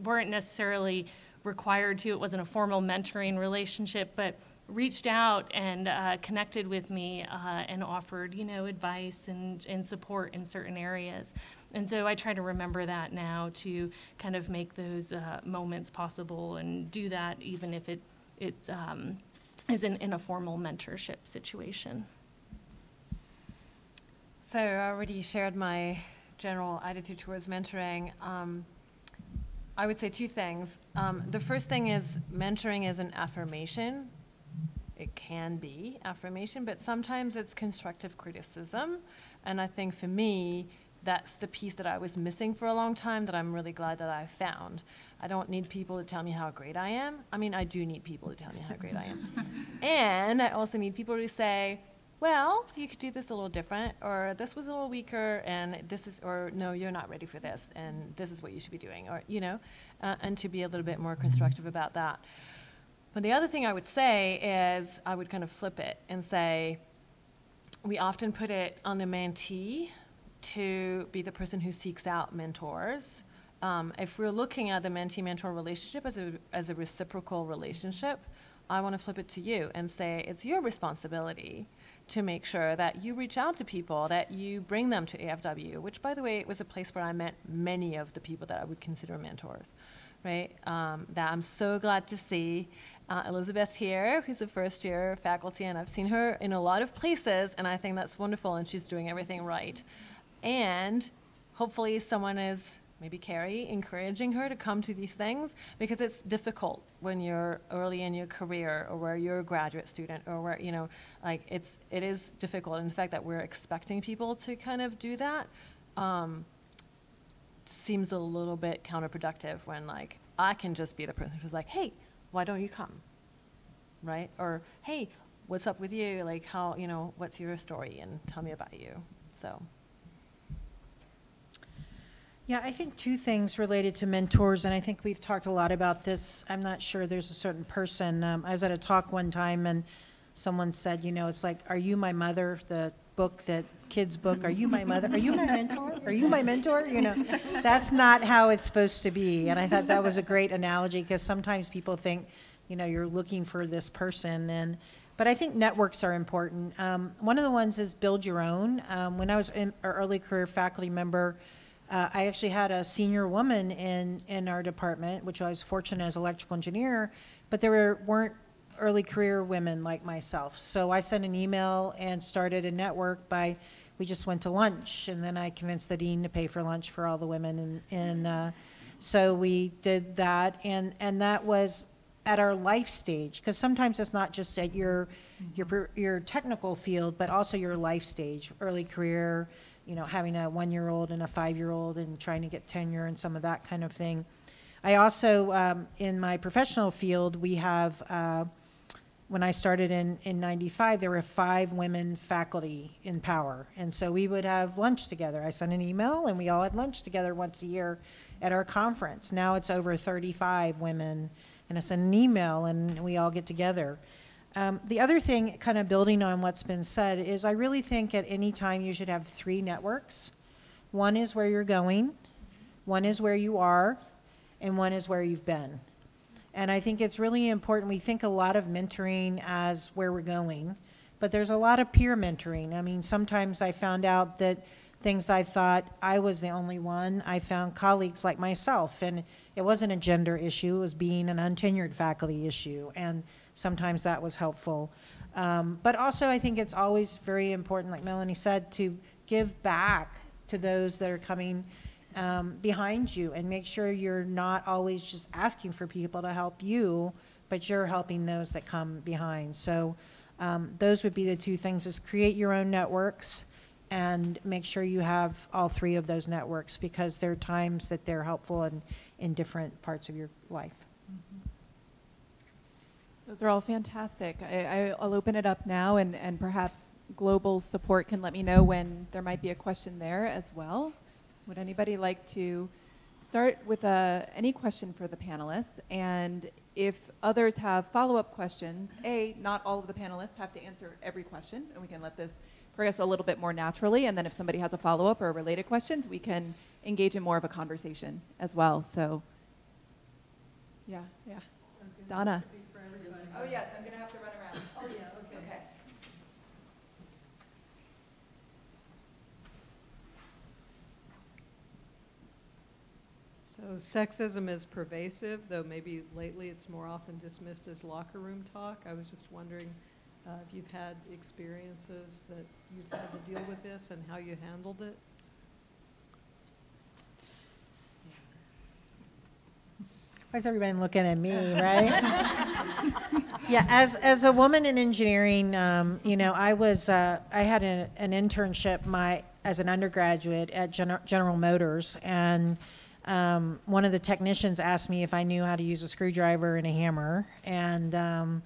weren't necessarily required to, it wasn't a formal mentoring relationship, but reached out and uh, connected with me uh, and offered, you know, advice and, and support in certain areas. And so I try to remember that now to kind of make those uh, moments possible and do that even if it, it um, isn't in a formal mentorship situation. So I already shared my general attitude towards mentoring. Um, I would say two things. Um, the first thing is mentoring is an affirmation. It can be affirmation, but sometimes it's constructive criticism. And I think for me, that's the piece that I was missing for a long time that I'm really glad that I found. I don't need people to tell me how great I am. I mean, I do need people to tell me how great I am. And I also need people to say, well, you could do this a little different, or this was a little weaker, and this is, or no, you're not ready for this, and this is what you should be doing, or, you know, uh, and to be a little bit more constructive about that. But the other thing I would say is I would kind of flip it and say, we often put it on the mentee to be the person who seeks out mentors. Um, if we're looking at the mentee-mentor relationship as a, as a reciprocal relationship, I want to flip it to you and say it's your responsibility to make sure that you reach out to people, that you bring them to A F W, which, by the way, was a place where I met many of the people that I would consider mentors. right? Um, that I'm so glad to see. Uh, Elizabeth here, who's a first-year faculty, and I've seen her in a lot of places, and I think that's wonderful, and she's doing everything right. And hopefully someone is, maybe Carrie, encouraging her to come to these things, because it's difficult when you're early in your career, or where you're a graduate student, or where, you know, like, it's, it is difficult. And the fact that we're expecting people to kind of do that um, seems a little bit counterproductive when, like, I can just be the person who's like, hey, why don't you come, right? Or, hey, what's up with you? Like, how, you know, what's your story, and tell me about you, so. Yeah, I think two things related to mentors, and I think we've talked a lot about this. I'm not sure there's a certain person. Um, I was at a talk one time, and someone said, you know, it's like, are you my mother? The book, that kids' book, are you my mother? Are you my mentor? Are you my mentor? You know, that's not how it's supposed to be. And I thought that was a great analogy, because sometimes people think, you know, you're looking for this person. And but I think networks are important. Um, one of the ones is build your own. Um, when I was an early career faculty member, uh, I actually had a senior woman in, in our department, which I was fortunate as an electrical engineer, but there were, weren't early career women like myself. So I sent an email and started a network by, we just went to lunch, and then I convinced the dean to pay for lunch for all the women, and, and uh, so we did that, and, and that was at our life stage, because sometimes it's not just at your, your, your technical field, but also your life stage, early career, you know, having a one-year-old and a five-year-old and trying to get tenure and some of that kind of thing. I also, um, in my professional field, we have uh, when I started in, in ninety-five, there were five women faculty in power. And so we would have lunch together. I sent an email, and we all had lunch together once a year at our conference. Now it's over thirty-five women, and I sent an email, and we all get together. Um, the other thing, kind of building on what's been said, is I really think at any time you should have three networks. One is where you're going, one is where you are, and one is where you've been. And I think it's really important. We think a lot of mentoring as where we're going, but there's a lot of peer mentoring. I mean, sometimes I found out that things I thought I was the only one, I found colleagues like myself, and it wasn't a gender issue, it was being an untenured faculty issue, and sometimes that was helpful. Um, but also I think it's always very important, like Melanie said, to give back to those that are coming Um, behind you, and make sure you're not always just asking for people to help you, but you're helping those that come behind. So um, those would be the two things, is create your own networks and make sure you have all three of those networks, because there are times that they're helpful in, in different parts of your life. Mm-hmm. Those are all fantastic. I, I'll open it up now, and, and perhaps Global Support can let me know when there might be a question there as well. Would anybody like to start with a, any question for the panelists? And if others have follow-up questions, A, not all of the panelists have to answer every question, and we can let this progress a little bit more naturally. And then if somebody has a follow-up or related questions, we can engage in more of a conversation as well. So, yeah, yeah. Donna. Oh, yes, I'm going to have to run around. Oh, yeah, okay. Okay. So sexism is pervasive, though maybe lately it's more often dismissed as locker room talk. I was just wondering uh, if you've had experiences that you've had to deal with this and how you handled it. Why is everybody looking at me, right? Yeah, as, as a woman in engineering, um, you know, I was, uh, I had a, an internship my, as an undergraduate at Gen- General Motors, and Um, one of the technicians asked me if I knew how to use a screwdriver and a hammer, and um,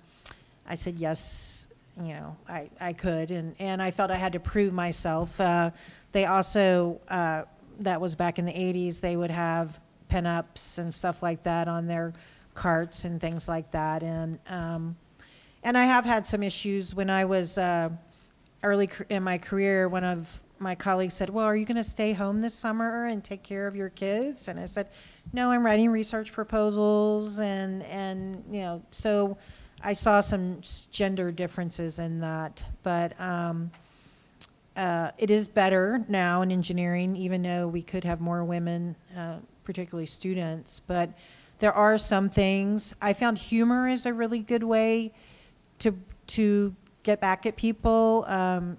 I said yes, you know, I, I could, and, and I felt I had to prove myself. Uh, they also, uh, that was back in the eighties, they would have pinups and stuff like that on their carts and things like that, and, um, and I have had some issues when I was uh, early in my career. One of my colleague said, well, are you going to stay home this summer and take care of your kids? And I said, no, I'm writing research proposals, and, and you know, so I saw some gender differences in that. But um, uh, it is better now in engineering, even though we could have more women, uh, particularly students. But There are some things. I found humor is a really good way to to get back at people, um,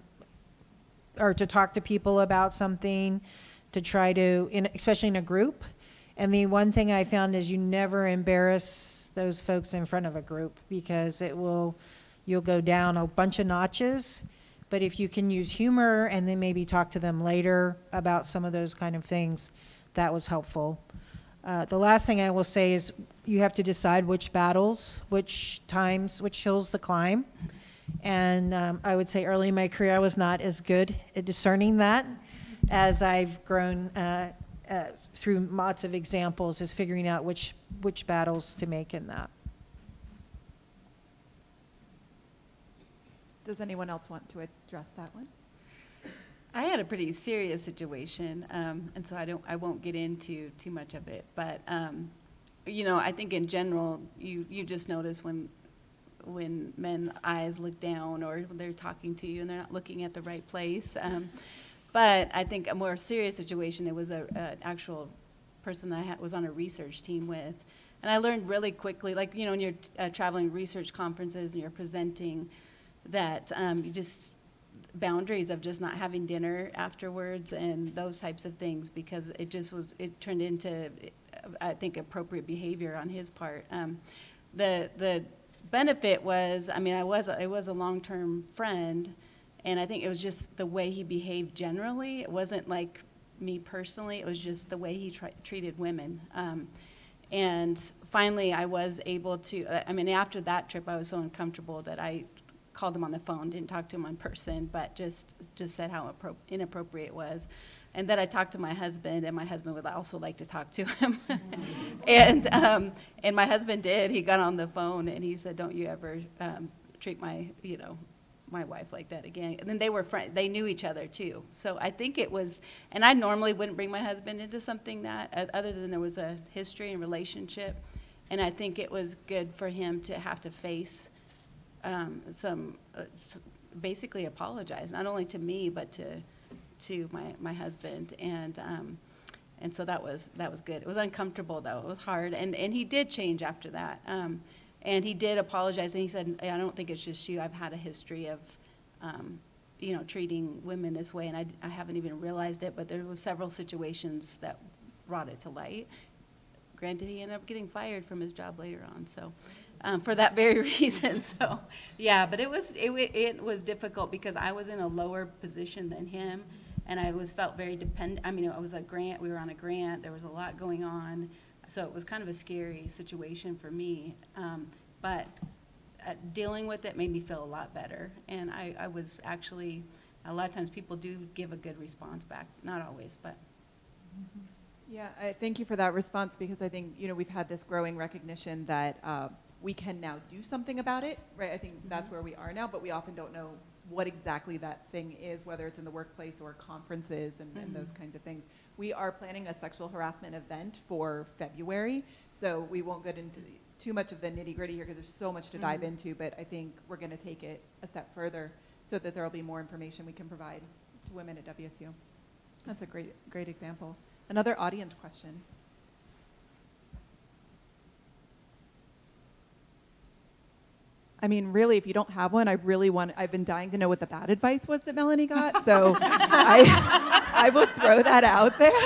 or to talk to people about something, to try to, in, especially in a group. And the one thing I found is you never embarrass those folks in front of a group, because it will, you'll go down a bunch of notches. But if you can use humor and then maybe talk to them later about some of those kind of things, that was helpful. Uh, the last thing I will say is you have to decide which battles, which times, which hills to climb. And um, I would say early in my career, I was not as good at discerning that as I've grown uh, uh, through lots of examples, is figuring out which, which battles to make in that. Does anyone else want to address that one? I had a pretty serious situation, um, and so I don't. I won't get into too much of it. But um, you know, I think in general, you you just notice when when men's eyes look down, or they're talking to you and they're not looking at the right place. Um, but I think a more serious situation. It was a, an actual person that I had, was on a research team with, and I learned really quickly. Like you know, when you're uh, traveling research conferences and you're presenting, that um, you just boundaries of just not having dinner afterwards and those types of things, because it just was, it turned into, I think, appropriate behavior on his part. Um, the the benefit was, I mean, I was it was a long-term friend, and I think it was just the way he behaved generally. It wasn't like me personally. It was just the way he tri treated women. Um, and finally, I was able to, I mean, after that trip, I was so uncomfortable that I called him on the phone, didn't talk to him in person, but just just said how inappropriate it was. And then I talked to my husband, and my husband would also like to talk to him. and um, and my husband did. He got on the phone, and he said, "Don't you ever um, treat my you know my wife like that again." And then they were friends. They knew each other too. So I think it was. And I normally wouldn't bring my husband into something that other than there was a history and relationship. And I think it was good for him to have to face. Um, some uh, basically apologize, not only to me but to to my my husband, and um, and so that was that was good. It was uncomfortable though. It was hard, and and he did change after that, um, and he did apologize, and he said, "I don't think it's just you. I've had a history of um, you know treating women this way, and I I haven't even realized it, but there was several situations that brought it to light." Granted, he ended up getting fired from his job later on, so. Um, for that very reason, so yeah, but it was it, it was difficult because I was in a lower position than him, and I was felt very dependent. I mean, it was a grant. We were on a grant. There was a lot going on, so it was kind of a scary situation for me. Um, but uh, dealing with it made me feel a lot better, and I, I was actually a lot of times people do give a good response back, not always, but. Mm-hmm. Yeah, I thank you for that response, because I think you know we've had this growing recognition that. Uh, We can now do something about it, right? I think mm-hmm. that's where we are now, but we often don't know what exactly that thing is, whether it's in the workplace or conferences and, mm-hmm. and those kinds of things. We are planning a sexual harassment event for February, so we won't get into too much of the nitty-gritty here because there's so much to mm-hmm. dive into, but I think we're gonna take it a step further so that there'll be more information we can provide to women at W S U. That's a great, great example. Another audience question. I mean, really, if you don't have one, I really want, I've been dying to know what the bad advice was that Melanie got, so I, I will throw that out there.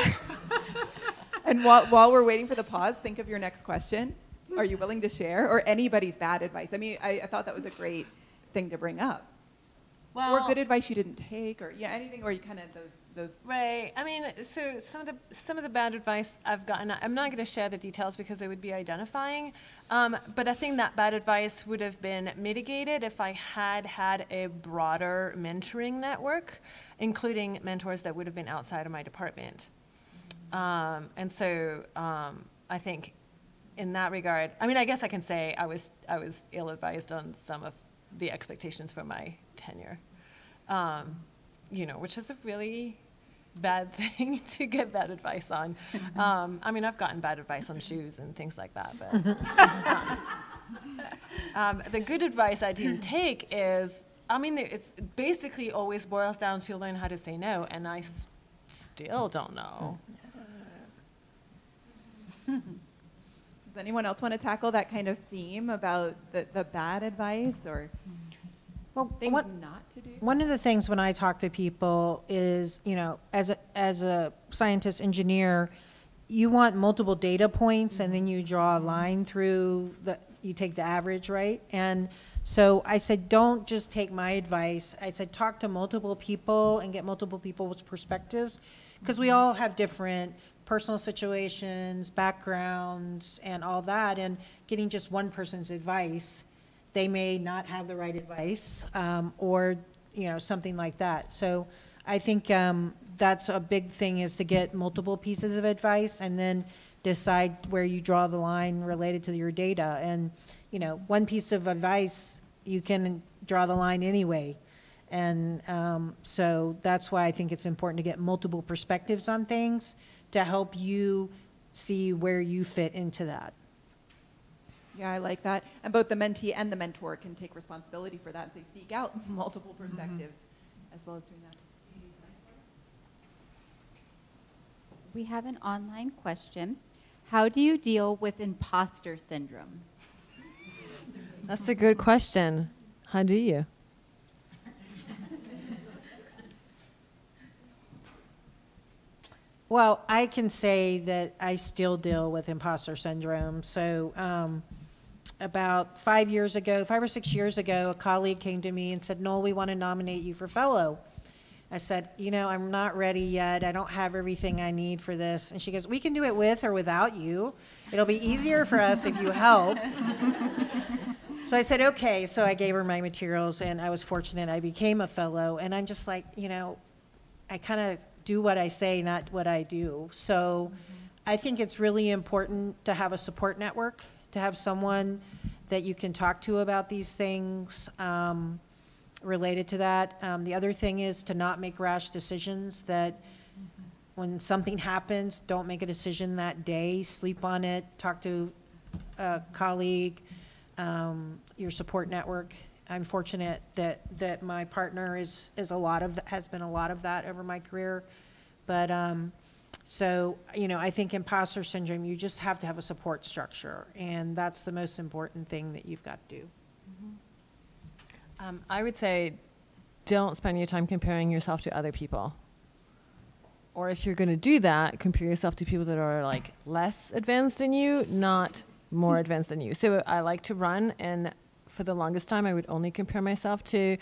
And while, while we're waiting for the pause, think of your next question. Are you willing to share? Or anybody's bad advice. I mean, I, I thought that was a great thing to bring up. Well, or good advice you didn't take, or yeah, anything, or you kind of those those. Right. I mean, so some of the some of the bad advice I've gotten. I'm not going to share the details because it would be identifying. Um, but I think that bad advice would have been mitigated if I had had a broader mentoring network, including mentors that would have been outside of my department. Mm-hmm. um, and so um, I think, in that regard, I mean, I guess I can say I was I was ill-advised on some of the expectations for my tenure, um, you know, which is a really bad thing to get bad advice on. Um, I mean, I've gotten bad advice on shoes and things like that, but um, um, the good advice I didn't take is, I mean, it's basically always boils down to learn how to say no, and I s still don't know. Does anyone else want to tackle that kind of theme about the, the bad advice or well, things one, not to do? One of the things when I talk to people is, you know, as a, as a scientist engineer, you want multiple data points and then you draw a line through, the, you take the average, right? And so I said, don't just take my advice. I said, talk to multiple people and get multiple people's perspectives because we all have different personal situations, backgrounds, and all that, and getting just one person's advice, they may not have the right advice um, or, you know, something like that. So I think um, that's a big thing is to get multiple pieces of advice and then decide where you draw the line related to your data. And, you know, one piece of advice, you can draw the line anyway. And um, so that's why I think it's important to get multiple perspectives on things to help you see where you fit into that. Yeah, I like that. And both the mentee and the mentor can take responsibility for that, so you seek out multiple perspectives mm-hmm. as well as doing that. We have an online question. How do you deal with imposter syndrome? That's a good question. How do you? Well, I can say that I still deal with imposter syndrome. So um, about five years ago, five or six years ago, a colleague came to me and said, Noel, we want to nominate you for fellow. I said, you know, I'm not ready yet. I don't have everything I need for this. And she goes, we can do it with or without you. It'll be easier for us if you help. So I said, okay. So I gave her my materials, and I was fortunate. I became a fellow. And I'm just like, you know, I kind of do what I say, not what I do. So mm-hmm. I think it's really important to have a support network, to have someone that you can talk to about these things um, related to that. Um, the other thing is to not make rash decisions, that mm-hmm. when something happens, don't make a decision that day. Sleep on it, talk to a colleague, um, your support network. I'm fortunate that that my partner is is a lot of that, has been a lot of that over my career, but um, so you know I think imposter syndrome, you just have to have a support structure, and that's the most important thing that you've got to do. Mm-hmm. um, I would say, don't spend your time comparing yourself to other people, or if you're going to do that, compare yourself to people that are like less advanced than you, not more advanced than you. So I like to run, and for the longest time, I would only compare myself to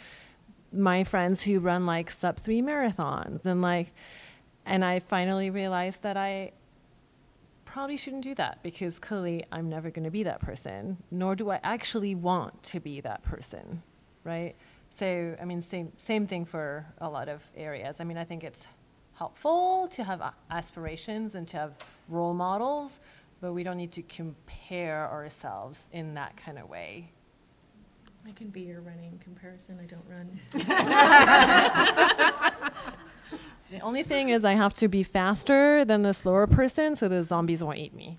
my friends who run like sub three marathons, and like, and I finally realized that I probably shouldn't do that, because clearly I'm never going to be that person, nor do I actually want to be that person, right? So I mean, same same thing for a lot of areas. I mean, I think it's helpful to have aspirations and to have role models, but we don't need to compare ourselves in that kind of way. I can be your running comparison. I don't run. The only thing is I have to be faster than the slower person so the zombies won't eat me.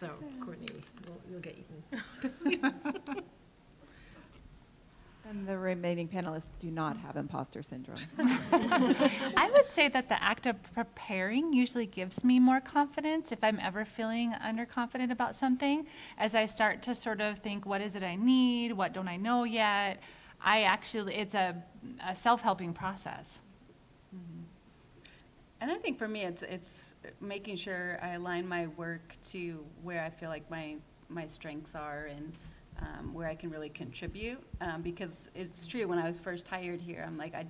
So, Courtney, you'll, you'll get eaten. And the remaining panelists do not have imposter syndrome. I would say that the act of preparing usually gives me more confidence if I'm ever feeling underconfident about something. As I start to sort of think, what is it I need? What don't I know yet? I actually, it's a, a self-helping process. Mm-hmm. And I think for me, it's, it's making sure I align my work to where I feel like my, my strengths are, and Um, where I can really contribute, um, because it's true, when I was first hired here, I'm like, I,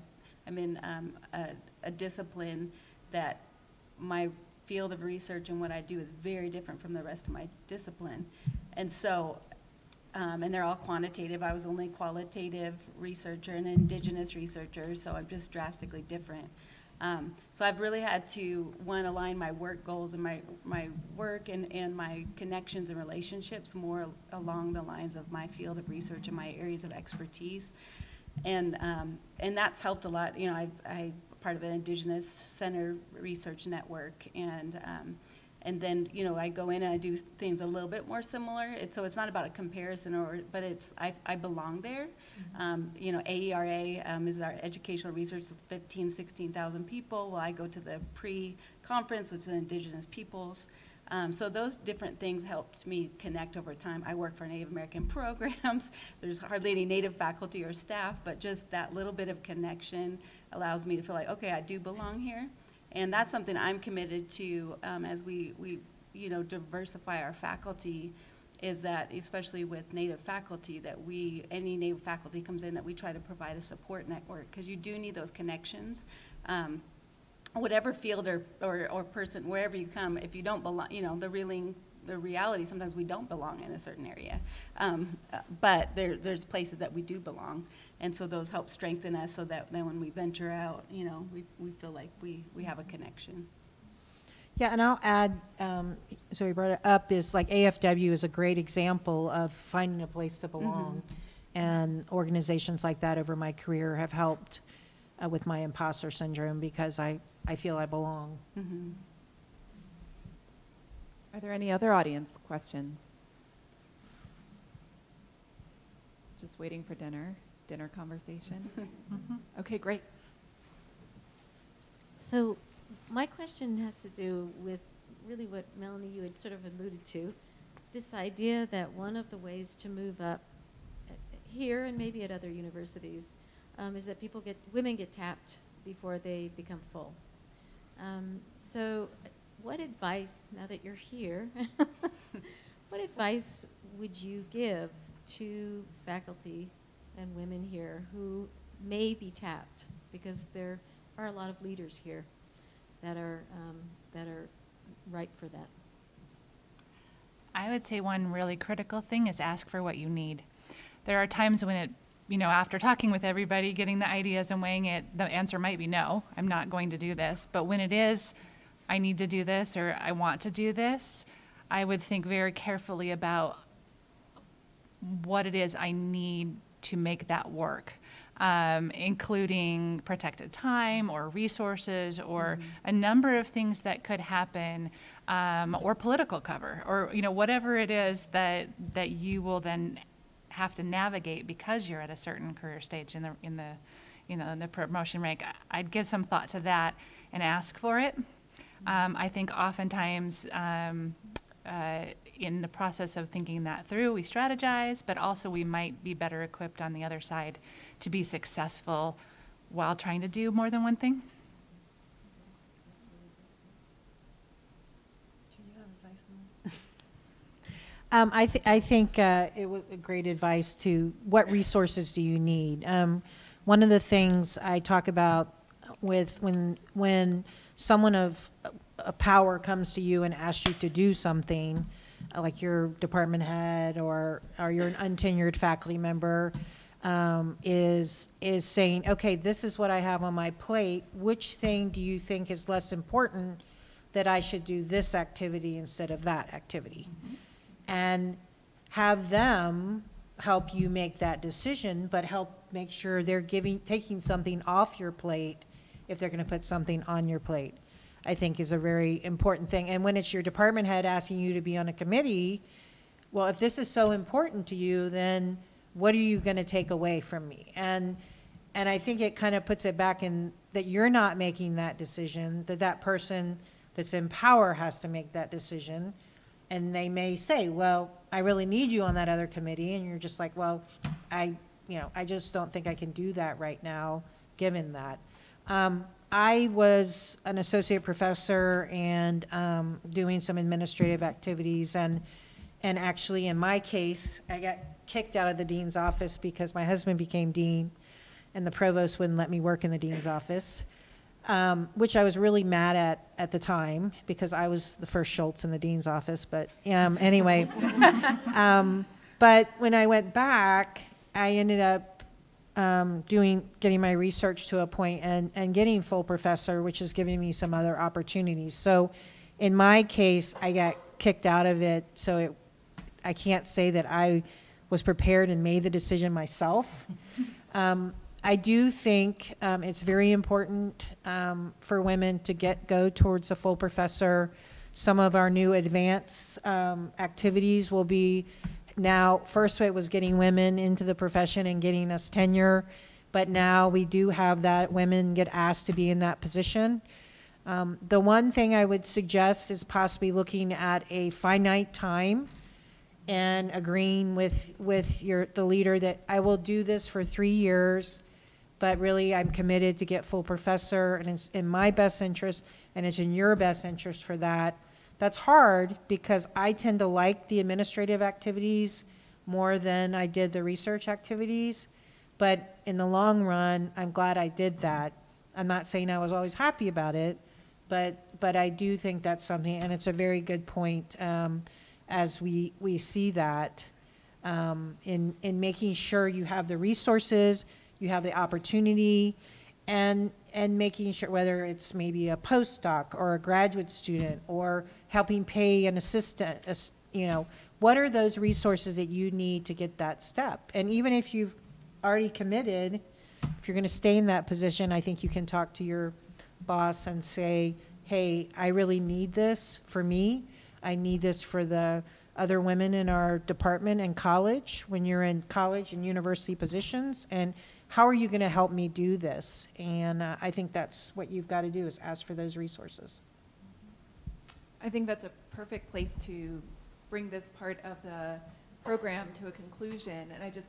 I'm in um, a, a discipline that my field of research and what I do is very different from the rest of my discipline. And so, um, and they're all quantitative. I was only a qualitative researcher and an indigenous researcher, so I'm just drastically different. Um, so I've really had to, one, align my work goals and my, my work and, and my connections and relationships more along the lines of my field of research and my areas of expertise. And, um, and that's helped a lot. You know, I, I'm part of an Indigenous Center Research Network, and, um, and then, you know, I go in and I do things a little bit more similar. It's, so it's not about a comparison, or, but it's, I, I belong there. Mm-hmm. um, you know, A E R A um, is our educational research, fifteen, sixteen thousand people. Well, I go to the pre-conference, which is Indigenous Peoples. Um, so those different things helped me connect over time. I work for Native American programs. There's hardly any Native faculty or staff, but just that little bit of connection allows me to feel like, okay, I do belong here. And that's something I'm committed to um, as we, we, you know, diversify our faculty, is that, especially with Native faculty, that we, any Native faculty comes in, that we try to provide a support network, because you do need those connections. Um, whatever field or, or, or person, wherever you come, if you don't belong, you know, the reeling, the reality, sometimes we don't belong in a certain area. Um, but there, there's places that we do belong. And so those help strengthen us, so that then when we venture out, you know, we, we feel like we, we have a connection. Yeah, and I'll add, um, so we brought it up, is like A F W is a great example of finding a place to belong. Mm-hmm. And organizations like that over my career have helped uh, with my imposter syndrome, because I, I feel I belong. Mm-hmm. Are there any other audience questions? Just waiting for dinner, dinner conversation. Mm-hmm. Okay, great. So my question has to do with really what, Melanie, you had sort of alluded to, this idea that one of the ways to move up here and maybe at other universities um, is that people get, women get tapped before they become full. Um, so what advice, now that you're here, what advice would you give to faculty and women here who may be tapped, because there are a lot of leaders here that are, um, that are ripe for that? I would say one really critical thing is ask for what you need. There are times when it, you know, after talking with everybody, getting the ideas and weighing it, the answer might be no, I'm not going to do this. But when it is, I need to do this, or I want to do this, I would think very carefully about what it is I need to make that work, um, including protected time or resources or mm-hmm. a number of things that could happen, um, or political cover, or, you know, whatever it is that that you will then have to navigate because you're at a certain career stage in the in the you know in the promotion rank. I'd give some thought to that and ask for it. Um, I think oftentimes um, uh, in the process of thinking that through, we strategize, but also we might be better equipped on the other side to be successful while trying to do more than one thing. Um, I, th I think uh, it was great advice to what resources do you need. Um, one of the things I talk about with when when someone of a power comes to you and asks you to do something, like your department head or or you're an untenured faculty member, um, is is saying, okay, this is what I have on my plate. Which thing do you think is less important, that I should do this activity instead of that activity? Mm-hmm. And have them help you make that decision, but help make sure they're giving, taking something off your plate if they're going to put something on your plate, I think is a very important thing. And when it's your department head asking you to be on a committee, well, if this is so important to you, then what are you going to take away from me? And, and I think it kind of puts it back in that you're not making that decision, that that person that's in power has to make that decision. And they may say, well, I really need you on that other committee, and you're just like, well, I, you know, I just don't think I can do that right now, given that. Um, I was an associate professor and um, doing some administrative activities, and and actually in my case, I got kicked out of the dean's office because my husband became dean, and the provost wouldn't let me work in the dean's office. Um, which I was really mad at at the time, because I was the first Schulz in the dean's office, but um, anyway. um, but when I went back, I ended up um, doing, getting my research to a point and, and getting full professor, which is giving me some other opportunities. So in my case, I got kicked out of it, so it, I can't say that I was prepared and made the decision myself. Um, I do think um, it's very important um, for women to get go towards a full professor Some of our new advanced um, activities will be now, first it was getting women into the profession and getting us tenure, but now we do have that women get asked to be in that position. Um, the one thing I would suggest is possibly looking at a finite time and agreeing with, with your, the leader that I will do this for three years, but really I'm committed to get full professor, and it's in my best interest and it's in your best interest for that. That's hard because I tend to like the administrative activities more than I did the research activities, but in the long run, I'm glad I did that. I'm not saying I was always happy about it, but, but I do think that's something, and it's a very good point um, as we, we see that um, in, in making sure you have the resources, you have the opportunity, and, and making sure whether it's maybe a postdoc or a graduate student or helping pay an assistant, you know, what are those resources that you need to get that step? And even if you've already committed, if you're going to stay in that position, I think you can talk to your boss and say, hey, I really need this for me. I need this for the other women in our department and college when you're in college and university positions. And how are you going to help me do this? And uh, I think that's what you've got to do is ask for those resources. I think that's a perfect place to bring this part of the program to a conclusion. And I just,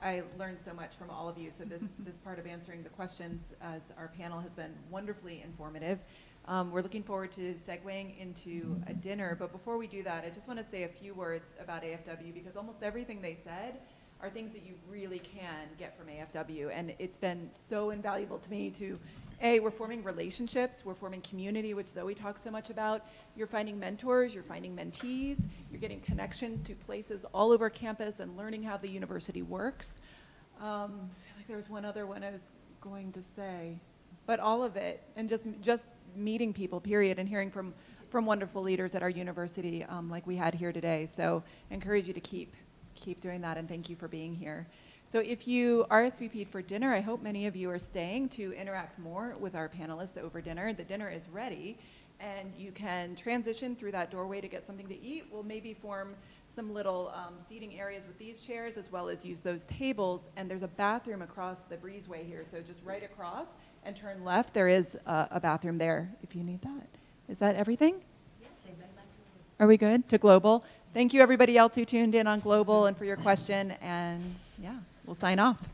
I, I learned so much from all of you. So this, this part of answering the questions as our panel has been wonderfully informative. Um, we're looking forward to segueing into a dinner. But before we do that, I just want to say a few words about A F W, because almost everything they said are things that you really can get from A F W. And it's been so invaluable to me to, A, we're forming relationships, we're forming community, which Zoe talks so much about. You're finding mentors, you're finding mentees, you're getting connections to places all over campus and learning how the university works. Um, I feel like there was one other one I was going to say, but all of it, and just, just meeting people, period, and hearing from, from wonderful leaders at our university um, like we had here today. So I encourage you to keep keep doing that, and thank you for being here. So if you R S V P'd for dinner, I hope many of you are staying to interact more with our panelists over dinner. The dinner is ready, and you can transition through that doorway to get something to eat. We'll maybe form some little um, seating areas with these chairs, as well as use those tables, and there's a bathroom across the breezeway here, so just right across and turn left. There is uh, a bathroom there if you need that. Is that everything? Yes, are we good to Global? Thank you, everybody else who tuned in on Global and for your question, and yeah, we'll sign off.